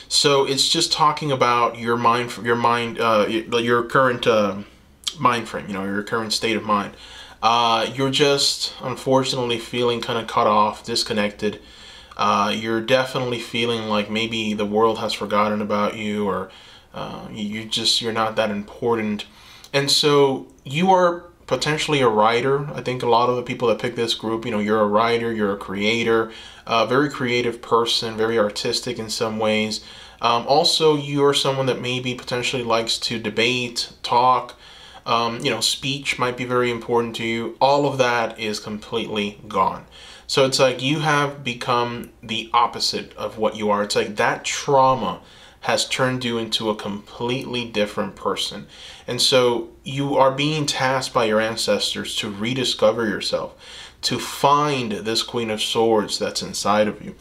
so it's just talking about your mind, your mind, uh, your current uh, mind frame. You know, your current state of mind. Uh, you're just unfortunately feeling kind of cut off, disconnected. Uh, you're definitely feeling like maybe the world has forgotten about you, or uh, you just you're not that important, and so you are potentially a writer. I think a lot of the people that pick this group, you know, you're a writer, you're a creator, a very creative person, very artistic in some ways. Um, also, you're someone that maybe potentially likes to debate, talk, um, you know, speech might be very important to you. All of that is completely gone. So it's like you have become the opposite of what you are. It's like that trauma has turned you into a completely different person. And so you are being tasked by your ancestors to rediscover yourself, to find this Queen of Swords that's inside of you.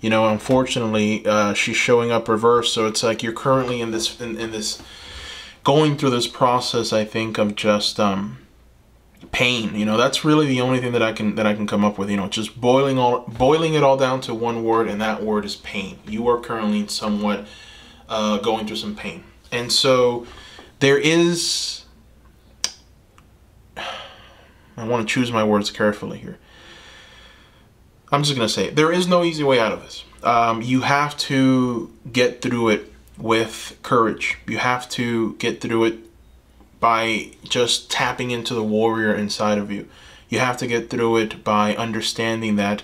You know, unfortunately, uh, she's showing up reversed. So it's like you're currently in this, in, in this, going through this process, I think, of just um, pain. You know, that's really the only thing that I can, that I can come up with, you know, just boiling all, boiling it all down to one word, and that word is pain. You are currently somewhat Uh, going through some pain. And so there is, I want to choose my words carefully here. I'm just going to say it. There is no easy way out of this. Um, you have to get through it with courage. You have to get through it by just tapping into the warrior inside of you. You have to get through it by understanding that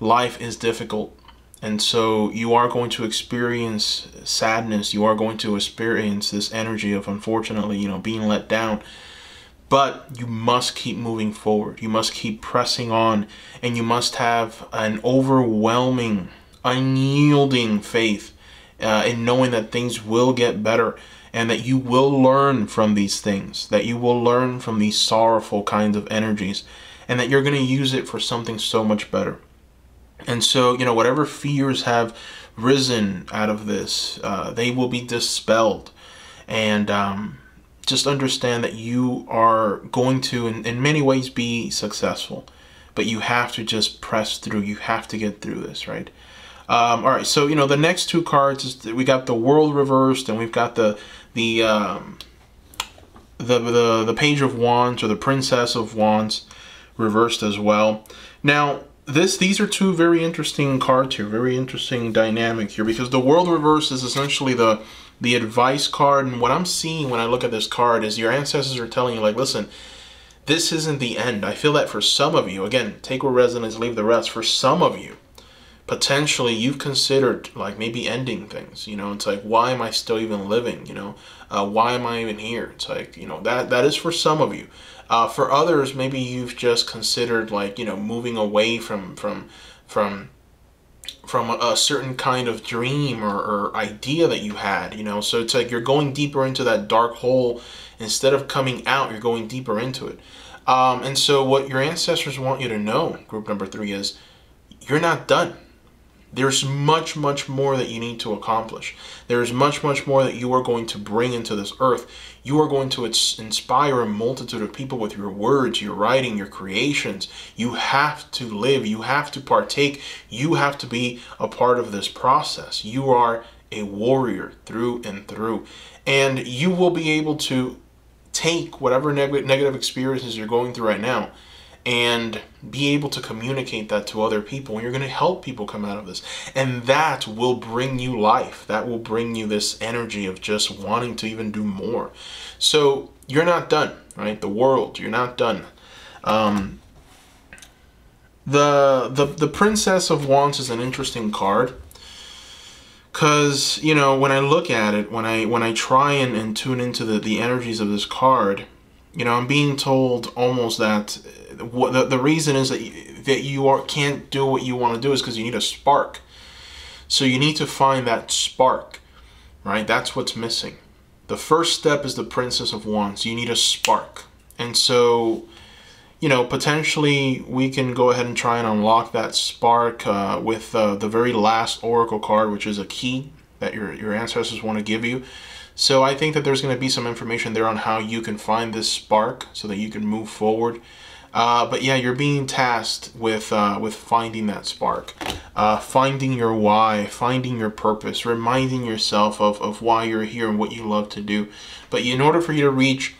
life is difficult. And so you are going to experience sadness. You are going to experience this energy of, unfortunately, you know, being let down. But you must keep moving forward. You must keep pressing on. And you must have an overwhelming, unyielding faith uh, in knowing that things will get better. And that you will learn from these things. That you will learn from these sorrowful kinds of energies. And that you're going to use it for something so much better. And so, you know, whatever fears have risen out of this, uh, they will be dispelled. And um, just understand that you are going to, in, in many ways, be successful. But you have to just press through. You have to get through this, right? Um, all right. So, you know, the next two cards, is we got the World reversed, and we've got the the, um, the the the Page of Wands, or the Princess of Wands, reversed as well. Now, This, these are two very interesting cards here, very interesting dynamic here, because the World reverse is essentially the the advice card. And what I'm seeing when I look at this card is your ancestors are telling you, like, listen, this isn't the end. I feel that for some of you, again, take what resonates, leave the rest. For some of you, potentially you've considered, like, maybe ending things. You know, it's like, why am I still even living? You know, uh, why am I even here? It's like, you know, that that is for some of you. Uh, for others, maybe you've just considered, like, you know, moving away from from from from a certain kind of dream or, or idea that you had, you know. So it's like you're going deeper into that dark hole. Instead of coming out, you're going deeper into it. Um, and so what your ancestors want you to know, group number three, is you're not done. There's much, much more that you need to accomplish. There's much, much more that you are going to bring into this earth. You are going to inspire a multitude of people with your words, your writing, your creations. You have to live. You have to partake. You have to be a part of this process. You are a warrior through and through. And you will be able to take whatever neg- negative experiences you're going through right now and be able to communicate that to other people. You're going to help people come out of this. And that will bring you life. That will bring you this energy of just wanting to even do more. So you're not done, right? The World, you're not done. Um, the, the, the Princess of Wands is an interesting card. Because, you know, when I look at it, when I, when I try and, and tune into the, the energies of this card, you know, I'm being told almost that the, the reason is that you, that you are, can't do what you want to do is because you need a spark. So you need to find that spark, right? That's what's missing. The first step is the Princess of Wands. You need a spark. And so, you know, potentially we can go ahead and try and unlock that spark uh, with uh, the very last Oracle card, which is a key that your, your ancestors want to give you. So I think that there's going to be some information there on how you can find this spark so that you can move forward. Uh, but yeah, you're being tasked with uh, with finding that spark, uh, finding your why, finding your purpose, reminding yourself of, of why you're here and what you love to do. But in order for you to reach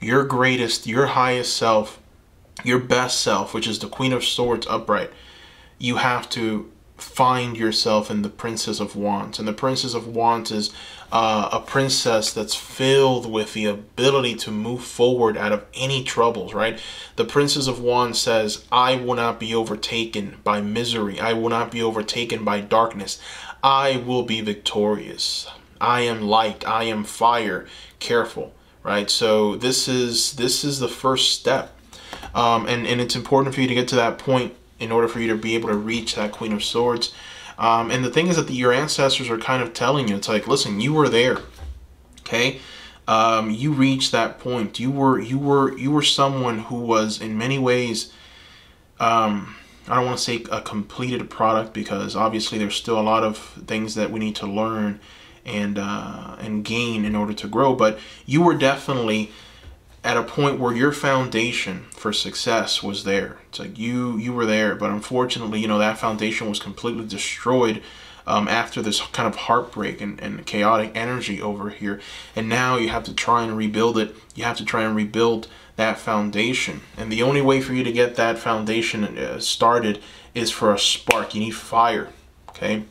your greatest, your highest self, your best self, which is the Queen of Swords upright, you have to find yourself in the Princess of Wands. And the Princess of Wands is uh, a princess that's filled with the ability to move forward out of any troubles, right? The Princess of Wands says, I will not be overtaken by misery. I will not be overtaken by darkness. I will be victorious. I am light. I am fire. Careful, right? So this is, this is the first step. Um, and, and it's important for you to get to that point in order for you to be able to reach that Queen of Swords. Um, and the thing is that the, your ancestors are kind of telling you, it's like, listen, you were there, okay? Um, you reached that point. You were, you were, you were someone who was in many ways, um, I don't want to say a completed product, because obviously there's still a lot of things that we need to learn and, uh, and gain in order to grow. But you were definitely at a point where your foundation for success was there. It's like you you were there, but unfortunately, you know, that foundation was completely destroyed um, after this kind of heartbreak and, and chaotic energy over here. And now you have to try and rebuild it. You have to try and rebuild that foundation. And the only way for you to get that foundation uh, started is for a spark. You need fire, okay?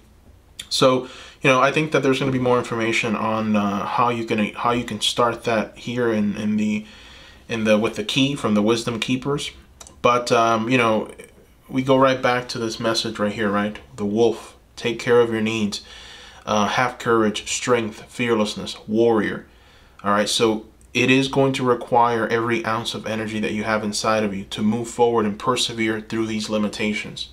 So, you know, I think that there's going to be more information on uh, how you can how you can start that here in in the in the with the key from the Wisdom Keepers. But um, you know, we go right back to this message right here, right? The wolf. Take care of your needs. Uh, have courage, strength, fearlessness, warrior. All right, so it is going to require every ounce of energy that you have inside of you to move forward and persevere through these limitations.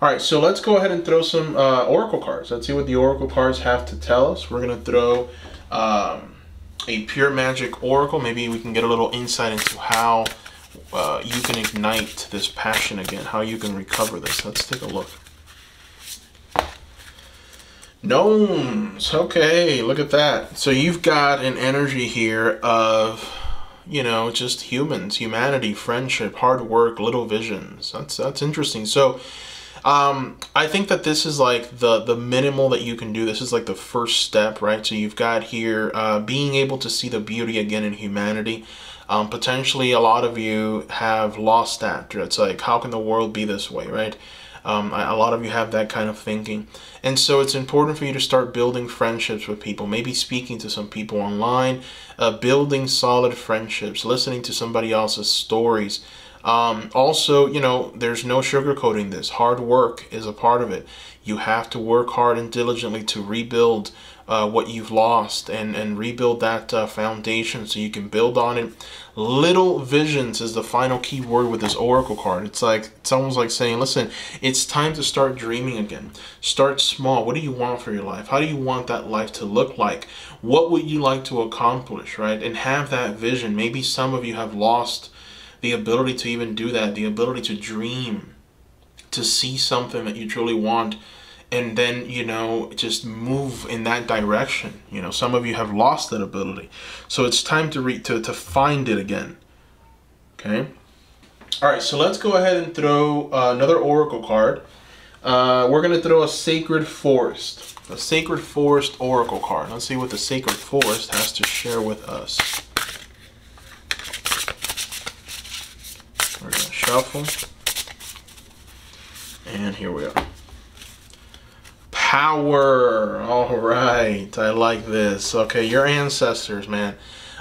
All right, so let's go ahead and throw some uh, oracle cards. Let's see what the oracle cards have to tell us. We're going to throw um, a Pure Magic Oracle. Maybe we can get a little insight into how uh, you can ignite this passion again, how you can recover this. Let's take a look. Gnomes. Okay, look at that. So you've got an energy here of, you know, just humans, humanity, friendship, hard work, little visions. That's that's interesting. So um I think that this is like the the minimal that you can do. This is like the first step, right? So you've got here uh being able to see the beauty again in humanity. Um potentially a lot of you have lost that. It's like, how can the world be this way, right? Um, a lot of you have that kind of thinking. And so it's important for you to start building friendships with people, maybe speaking to some people online, uh, building solid friendships, listening to somebody else's stories. Um, also, you know, there's no sugarcoating this. Hard work is a part of it. You have to work hard and diligently to rebuild uh, what you've lost and, and rebuild that uh, foundation so you can build on it. Little visions is the final key word with this oracle card. It's like, it's almost like saying, listen, it's time to start dreaming again. Start small. What do you want for your life? How do you want that life to look like? What would you like to accomplish, right? And have that vision. Maybe some of you have lost the ability to even do that, the ability to dream, to see something that you truly want, and then, you know, just move in that direction. You know, some of you have lost that ability. So it's time to re to, to find it again. Okay. All right. So let's go ahead and throw uh, another oracle card. Uh, we're going to throw a Sacred Forest. A Sacred Forest Oracle card. Let's see what the Sacred Forest has to share with us. We're going to shuffle. And here we are. Power. All right, I like this. Okay, your ancestors, man.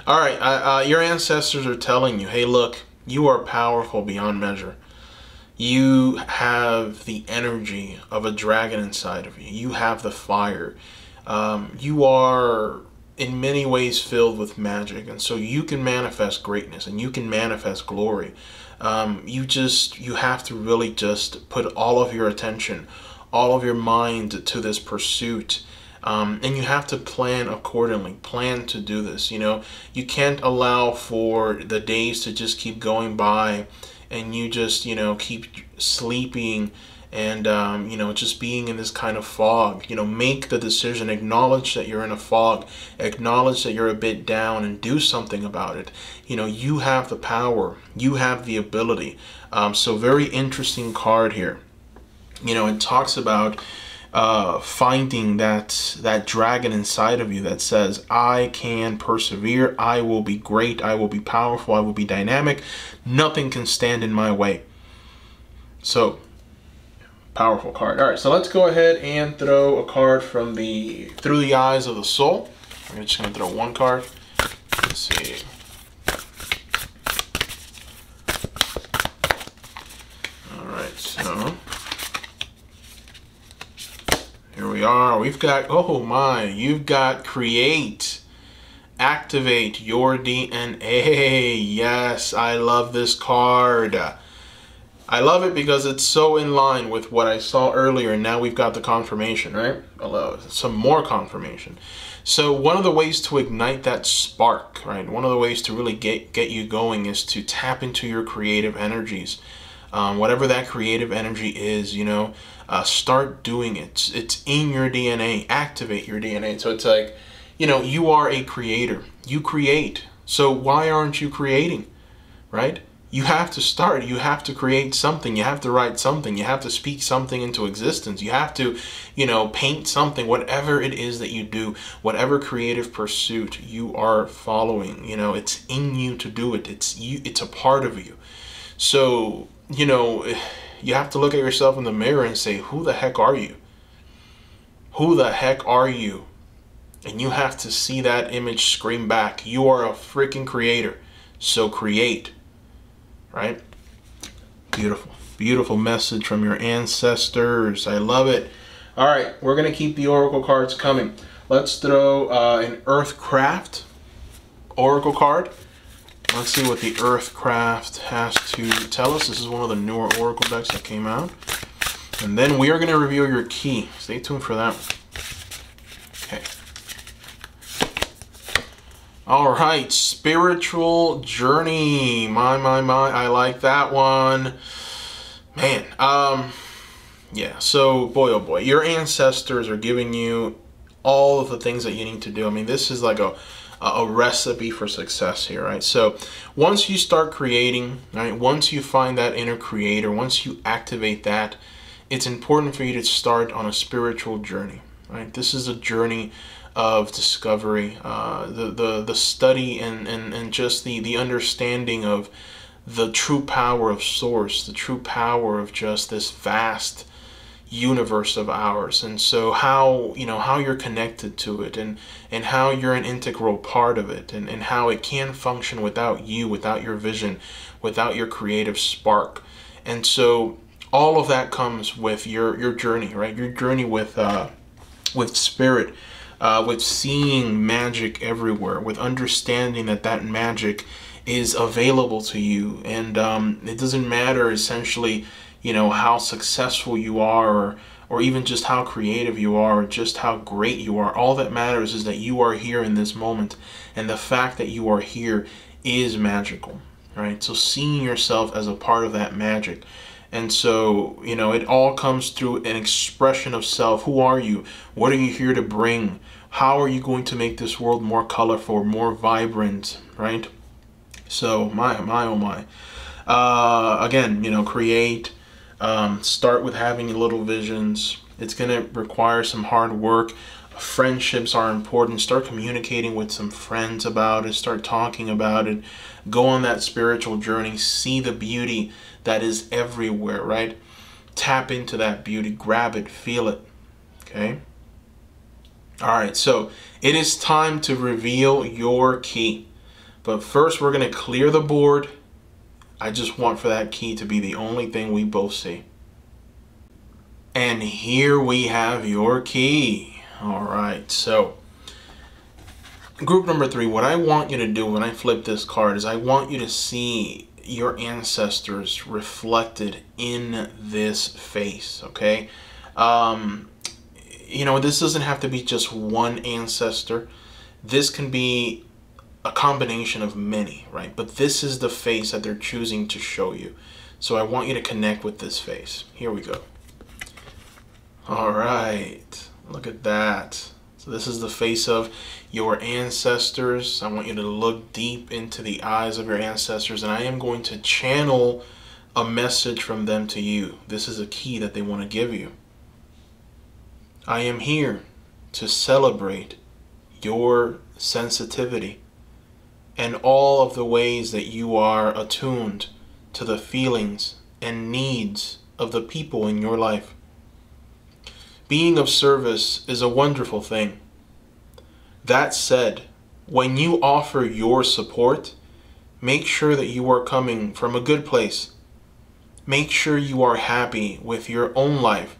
All right, uh, uh, your ancestors are telling you, hey, look, you are powerful beyond measure. You have the energy of a dragon inside of you. You have the fire. Um, you are in many ways filled with magic, and so you can manifest greatness and you can manifest glory. Um, you just, you have to really just put all of your attention, all of your mind to this pursuit, um, and you have to plan accordingly. Plan to do this. You know, you can't allow for the days to just keep going by, and you just, you know, keep sleeping, and um, you know, just being in this kind of fog. You know, make the decision. Acknowledge that you're in a fog. Acknowledge that you're a bit down, and do something about it. You know, you have the power. You have the ability. Um, so, very interesting card here. You know, it talks about uh, finding that that dragon inside of you that says, I can persevere, I will be great, I will be powerful, I will be dynamic, nothing can stand in my way. So, powerful card. All right, so let's go ahead and throw a card from the Through the Eyes of the Soul. We're just going to throw one card. Let's see. All right, so here we are. We've got, oh my, you've got create, activate your D N A. Yes, I love this card. I love it because it's so in line with what I saw earlier, and now we've got the confirmation, right? Hello, some more confirmation. So one of the ways to ignite that spark, right? One of the ways to really get, get you going is to tap into your creative energies. Um, whatever that creative energy is, you know, uh, start doing it. It's, it's in your D N A. Activate your D N A. So it's like, you know, you are a creator. You create. So why aren't you creating, right? You have to start. You have to create something. You have to write something. You have to speak something into existence. You have to, you know, paint something. Whatever it is that you do, whatever creative pursuit you are following, you know, it's in you to do it. It's you. It's a part of you. So, you know, you have to look at yourself in the mirror and say, who the heck are you? Who the heck are you? And you have to see that image scream back. You are a freaking creator. So create. Right? Beautiful. Beautiful message from your ancestors. I love it. All right. We're going to keep the oracle cards coming. Let's throw uh, an Earthcraft oracle card. Let's see what the Earthcraft has to tell us. This is one of the newer oracle decks that came out. And then we are going to reveal your key. Stay tuned for that one. Okay. All right, spiritual journey. My, my, my, I like that one. Man, um, yeah, so boy, oh boy, your ancestors are giving you all of the things that you need to do. I mean, this is like a, a recipe for success here, right? So once you start creating, right, once you find that inner creator, once you activate that, it's important for you to start on a spiritual journey, right? This is a journey of discovery, uh, the, the, the study and, and, and just the, the understanding of the true power of source, the true power of just this vast universe of ours. And so how, you know, how you're connected to it and, and how you're an integral part of it and, and how it can function without you, without your vision, without your creative spark. And so all of that comes with your, your journey, right? Your journey with, uh, with spirit. Uh, with seeing magic everywhere, with understanding that that magic is available to you. And um, it doesn't matter essentially, you know, how successful you are or, or even just how creative you are or just how great you are. All that matters is that you are here in this moment. And the fact that you are here is magical, right? So seeing yourself as a part of that magic. And so, you know, it all comes through an expression of self. Who are you? What are you here to bring? How are you going to make this world more colorful, more vibrant, right? So, my, my, oh my. Uh, again, you know, create. Um, start with having little visions. It's going to require some hard work. Friendships are important. Start communicating with some friends about it. Start talking about it. Go on that spiritual journey. See the beauty that is everywhere, right? Tap into that beauty. Grab it. Feel it. Okay? All right. So it is time to reveal your key. But first, we're going to clear the board. I just want for that key to be the only thing we both see. And here we have your key. All right, so group number three, what I want you to do when I flip this card is I want you to see your ancestors reflected in this face, okay? Um, you know, this doesn't have to be just one ancestor. This can be a combination of many, right? But this is the face that they're choosing to show you. So I want you to connect with this face. Here we go. All right. Look at that. So this is the face of your ancestors. I want you to look deep into the eyes of your ancestors, and I am going to channel a message from them to you. This is a key that they want to give you. I am here to celebrate your sensitivity and all of the ways that you are attuned to the feelings and needs of the people in your life. Being of service is a wonderful thing. That said, when you offer your support, make sure that you are coming from a good place. Make sure you are happy with your own life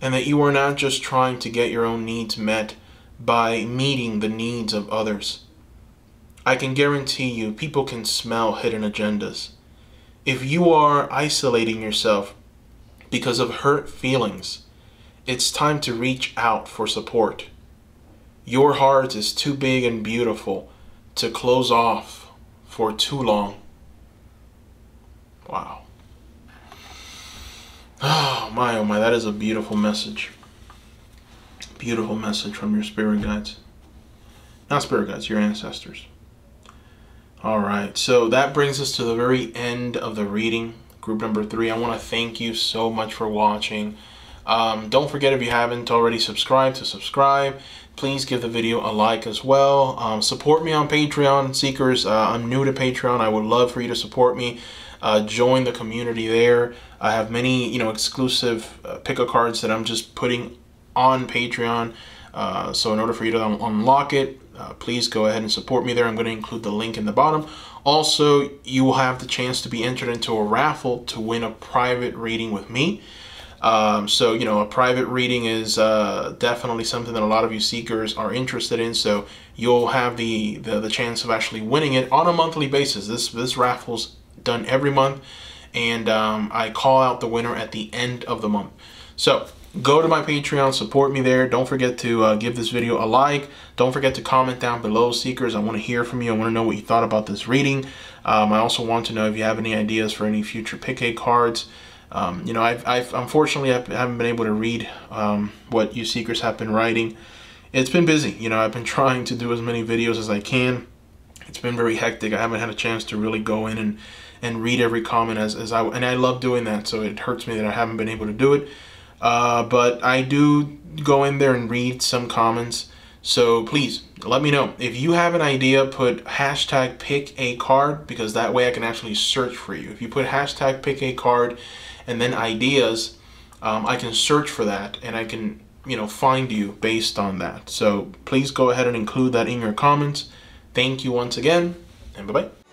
and that you are not just trying to get your own needs met by meeting the needs of others. I can guarantee you, people can smell hidden agendas. If you are isolating yourself because of hurt feelings, it's time to reach out for support. Your heart is too big and beautiful to close off for too long. Wow. Oh my, oh my, that is a beautiful message. Beautiful message from your spirit guides. Not spirit guides, your ancestors. All right, so that brings us to the very end of the reading. Group number three, I want to thank you so much for watching. Um, don't forget, if you haven't already subscribed, to subscribe. Please give the video a like as well. Um, support me on Patreon, Seekers. Uh, I'm new to Patreon. I would love for you to support me. Uh, join the community there. I have many, you know, exclusive uh, pick-a cards that I'm just putting on Patreon. Uh, so in order for you to un unlock it, uh, please go ahead and support me there. I'm going to include the link in the bottom. Also, you will have the chance to be entered into a raffle to win a private reading with me. Um, so, you know, a private reading is uh, definitely something that a lot of you seekers are interested in. So you'll have the, the, the chance of actually winning it on a monthly basis. This, this raffle's done every month, and um, I call out the winner at the end of the month. So go to my Patreon, support me there. Don't forget to uh, give this video a like. Don't forget to comment down below, seekers. I want to hear from you. I want to know what you thought about this reading. Um, I also want to know if you have any ideas for any future pick-a cards. Um, you know, I've, I've unfortunately I haven't been able to read um, what you seekers have been writing. It's been busy. You know, I've been trying to do as many videos as I can. It's been very hectic. I haven't had a chance to really go in and, and read every comment as, as I, and I love doing that. So it hurts me that I haven't been able to do it. Uh, but I do go in there and read some comments. So please let me know if you have an idea. Put hashtag pick a card, because that way I can actually search for you. If you put hashtag pick a card and then ideas, um, I can search for that and I can, you know, find you based on that. So please go ahead and include that in your comments. Thank you once again, and bye-bye.